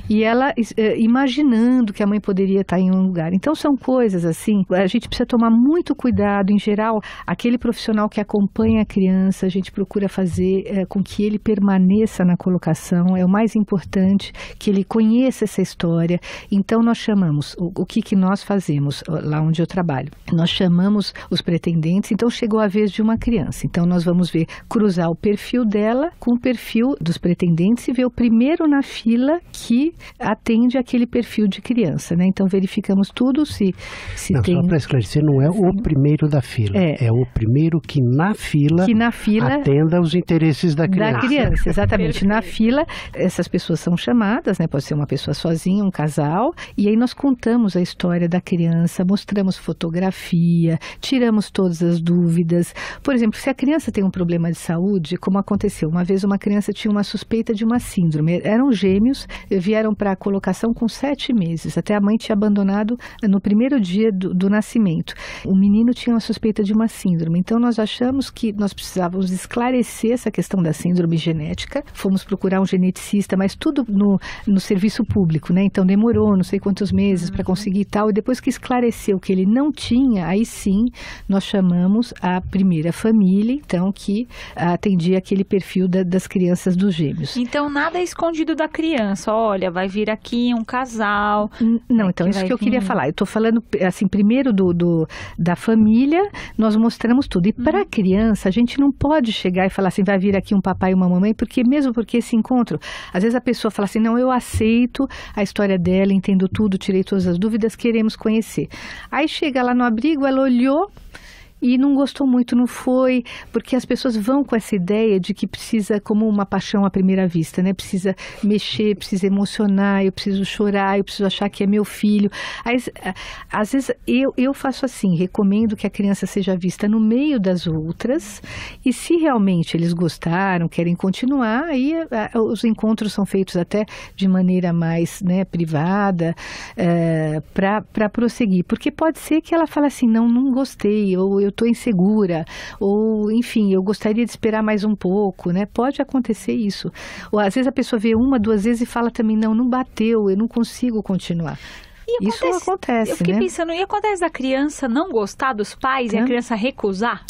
E ela imaginando que a mãe poderia estar em um lugar. Então são coisas assim, a gente precisa tomar muito cuidado. Em geral, aquele profissional que acompanha a criança, a gente procura fazer com que ele permaneça na colocação, é o mais importante, que ele conheça essa história. Então nós chamamos, o que nós fazemos lá onde eu trabalho? Nós chamamos os pretendentes, então chegou a vez de uma criança. Então nós vamos ver, cruzar o perfil dela com o perfil dos pretendentes e ver o primeiro na fila que atende aquele perfil de criança, né? Então verificamos tudo se não, tem... Só para esclarecer, não é o primeiro da fila, é o primeiro que na fila atenda os interesses da criança. Da criança, exatamente. Na fila, essas pessoas são chamadas, né? Pode ser uma pessoa sozinha, um casal. E aí nós contamos a história da criança, mostramos fotografia, tiramos todas as dúvidas. Por exemplo, se a criança tem um problema de saúde, como aconteceu, uma vez uma criança tinha uma suspeita de uma síndrome, eram gêmeos, vieram para a colocação com 7 meses, até a mãe tinha abandonado no primeiro dia do nascimento. O menino tinha uma suspeita de uma síndrome, então nós achamos que nós precisávamos esclarecer essa questão da síndrome genética, fomos procurar um geneticista, mas tudo no serviço público, né? Então demorou não sei quantos meses para conseguir tal, e depois que esclareceu que ele não tinha, aí sim nós chamamos a primeira família, então, que atendia aquele perfil das crianças dos gêmeos. Então nada é escondido da criança, olha, vai vir aqui um casal. Não, então isso que eu queria falar, eu estou falando assim, primeiro da família, nós mostramos tudo, e para a criança a gente não pode chegar e falar assim, vai vir aqui um papai e uma mamãe, mesmo porque esse encontro, às vezes a pessoa fala assim, não, eu aceito a história dela, entendo tudo, tirei todas as dúvidas, queremos conhecer. Aí chega lá no abrigo, ela olhou e não gostou muito, não foi, porque as pessoas vão com essa ideia de que precisa, como uma paixão à primeira vista, né? Precisa mexer, precisa emocionar, eu preciso chorar, eu preciso achar que é meu filho. Às vezes eu faço assim, recomendo que a criança seja vista no meio das outras, e se realmente eles gostaram, querem continuar, aí os encontros são feitos até de maneira mais, né, privada, para prosseguir, porque pode ser que ela fale assim, não gostei, ou eu estou insegura, ou enfim, eu gostaria de esperar mais um pouco, né? Pode acontecer isso. Ou às vezes a pessoa vê uma, duas vezes e fala também, não bateu, eu não consigo continuar. E acontece, isso acontece, eu fiquei, né, pensando, e acontece da criança não gostar dos pais e a criança recusar?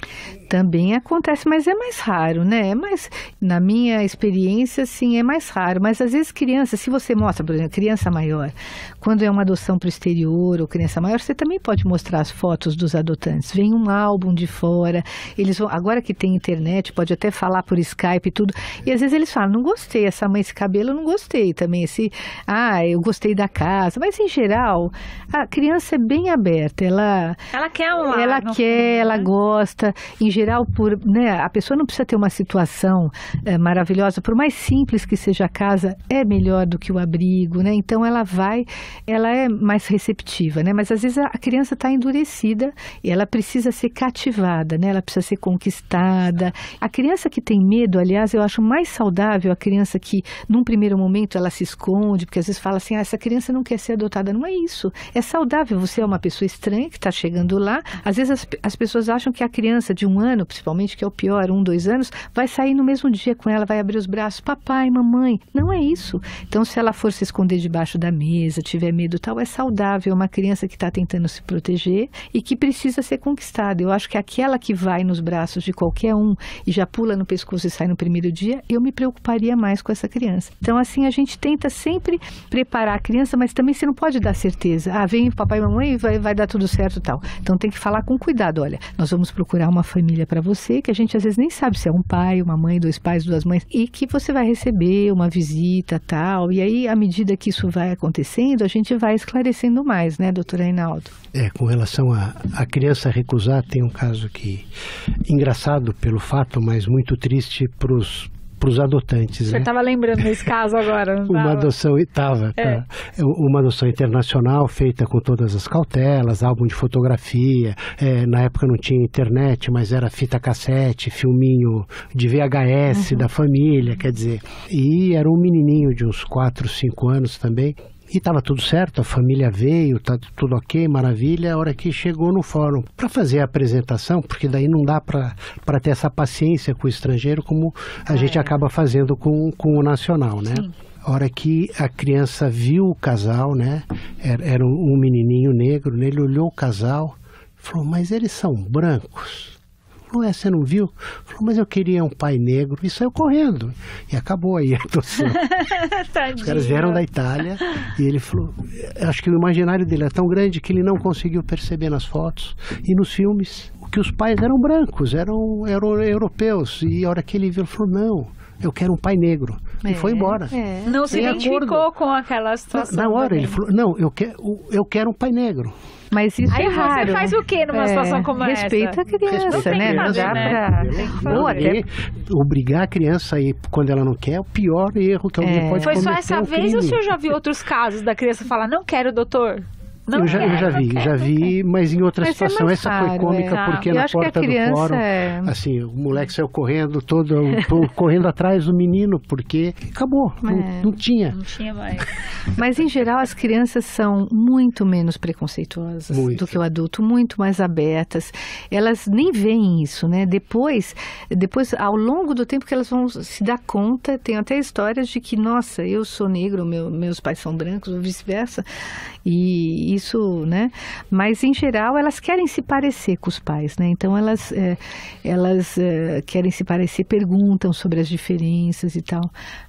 Também acontece, mas é mais raro, né? É mais, na minha experiência, sim, é mais raro. Mas às vezes criança, se você mostra, por exemplo, criança maior, quando é uma adoção para o exterior ou criança maior, você também pode mostrar as fotos dos adotantes. Vem um álbum de fora, eles vão, agora que tem internet, pode até falar por Skype e tudo. E às vezes eles falam, não gostei, essa mãe, esse cabelo, eu não gostei também. Eu gostei da casa, mas em geral, a criança é bem aberta, ela quer um lar, ela gosta, em geral, a pessoa não precisa ter uma situação maravilhosa, por mais simples que seja a casa, é melhor do que o abrigo, né? Então ela é mais receptiva, né? Mas às vezes a criança está endurecida e ela precisa ser cativada, né? Ela precisa ser conquistada. A criança que tem medo, aliás, eu acho mais saudável a criança que, num primeiro momento, ela se esconde, porque às vezes fala assim, essa criança não quer ser adotada, não é isso. É saudável, você é uma pessoa estranha que está chegando lá. Às vezes as pessoas acham que a criança de 1 ano, principalmente, que é o pior, 1, 2 anos, vai sair no mesmo dia com ela, vai abrir os braços, papai, mamãe. Não é isso. Então, se ela for se esconder debaixo da mesa, tiver medo tal, é saudável. Uma criança que está tentando se proteger e que precisa ser conquistada. Eu acho que aquela que vai nos braços de qualquer um e já pula no pescoço e sai no primeiro dia, eu me preocuparia mais com essa criança. Então, assim, a gente tenta sempre preparar a criança, mas também você não pode dar certeza, vem papai e mamãe e vai dar tudo certo e tal. Então tem que falar com cuidado, olha, nós vamos procurar uma família para você, que a gente às vezes nem sabe se é um pai, uma mãe, 2 pais, 2 mães, e que você vai receber uma visita tal, e aí à medida que isso vai acontecendo, a gente vai esclarecendo mais, né, doutor Reinaldo? Com relação a criança recusar, tem um caso que, engraçado pelo fato, mas muito triste para os adotantes. Você estava lembrando desse caso agora, não? Uma adoção internacional feita com todas as cautelas, álbum de fotografia, na época não tinha internet, mas era fita cassete, filminho de VHS da família, quer dizer, e era um menininho de uns 4, 5 anos também. E estava tudo certo, a família veio, tá tudo ok, maravilha, a hora que chegou no fórum para fazer a apresentação, porque daí não dá para ter essa paciência com o estrangeiro como a gente acaba fazendo com o nacional, né? Sim. A hora que a criança viu o casal, né? Era um menininho negro, né? Ele olhou o casal e falou, mas eles são brancos. Falou, você não viu? Falou, mas eu queria um pai negro. E saiu correndo. E acabou aí a adoção. Os caras vieram da Itália e ele falou, acho que o imaginário dele é tão grande que ele não conseguiu perceber nas fotos e nos filmes que os pais eram brancos, eram europeus. E a hora que ele viu, ele falou, não, eu quero um pai negro. E foi embora. Não se identificou com aquela situação. Na hora ele falou, não, eu quero um pai negro. Mas isso aí é raro. Aí você faz o que numa situação como essa? Respeita a criança, né? Não dá pra... Obrigar a criança a ir quando ela não quer é o pior erro que alguém pode cometer. Foi só essa vez ou o senhor já viu outros casos da criança falar, não quero, doutor? Eu já vi, mas em outra situação. Essa foi cômica, porque na porta do fórum, assim, o moleque saiu correndo, correndo atrás do menino, porque acabou, não tinha mais. Mas em geral as crianças são muito menos preconceituosas do que o adulto, muito mais abertas. Elas nem veem isso, né? Depois, ao longo do tempo que elas vão se dar conta, tem até histórias de que, nossa, eu sou negro, meus pais são brancos, ou vice-versa, e isso, né? Mas em geral elas querem se parecer com os pais, né? Então elas querem se parecer, perguntam sobre as diferenças e tal,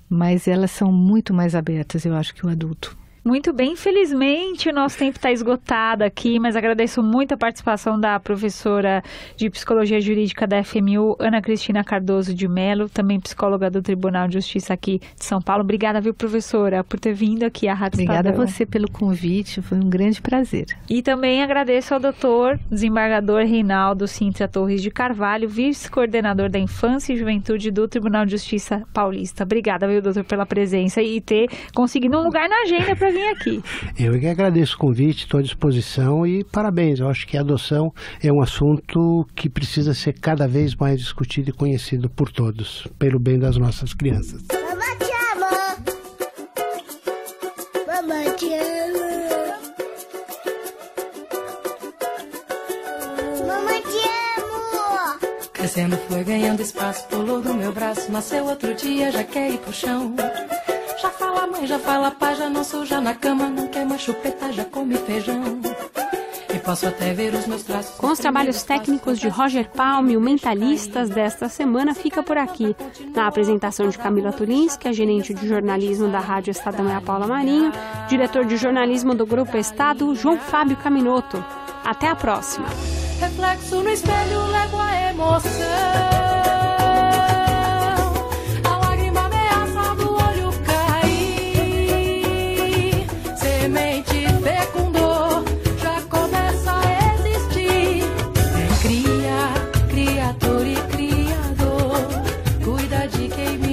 mas elas são muito mais abertas, eu acho, que o adulto. Muito bem, infelizmente o nosso tempo está esgotado aqui, mas agradeço muito a participação da professora de Psicologia Jurídica da FMU, Ana Cristina Cardoso de Mello, também psicóloga do Tribunal de Justiça aqui de São Paulo. Obrigada, viu, professora, por ter vindo aqui à Rádio Estadão. Obrigada a você pelo convite, foi um grande prazer. E também agradeço ao doutor desembargador Reinaldo Cintra Torres de Carvalho, vice-coordenador da Infância e Juventude do Tribunal de Justiça paulista. Obrigada, viu, doutor, pela presença e ter conseguido um lugar na agenda para vir aqui. Eu que agradeço o convite, estou à disposição e parabéns. Eu acho que a adoção é um assunto que precisa ser cada vez mais discutido e conhecido por todos, pelo bem das nossas crianças. Mamãe te ama. Mamãe te ama. Mamãe te ama. Crescendo foi ganhando espaço, pulou do meu braço, nasceu outro dia, já quer ir pro chão. Já fala mãe, já fala pai, já não sou já na cama, não quer mais chupeta, já come feijão. E posso até ver os meus traços. Com os trabalhos técnicos de Roger Palme, o Mentalistas desta semana fica por aqui. Na apresentação de Camila Tuchlinski, a gerente de jornalismo da Rádio Estadão é a Paula Marinho, diretor de jornalismo do Grupo Estado, João Fábio Caminoto. Até a próxima. Reflexo no espelho, levo a emoção. Criador e criador, cuida de quem me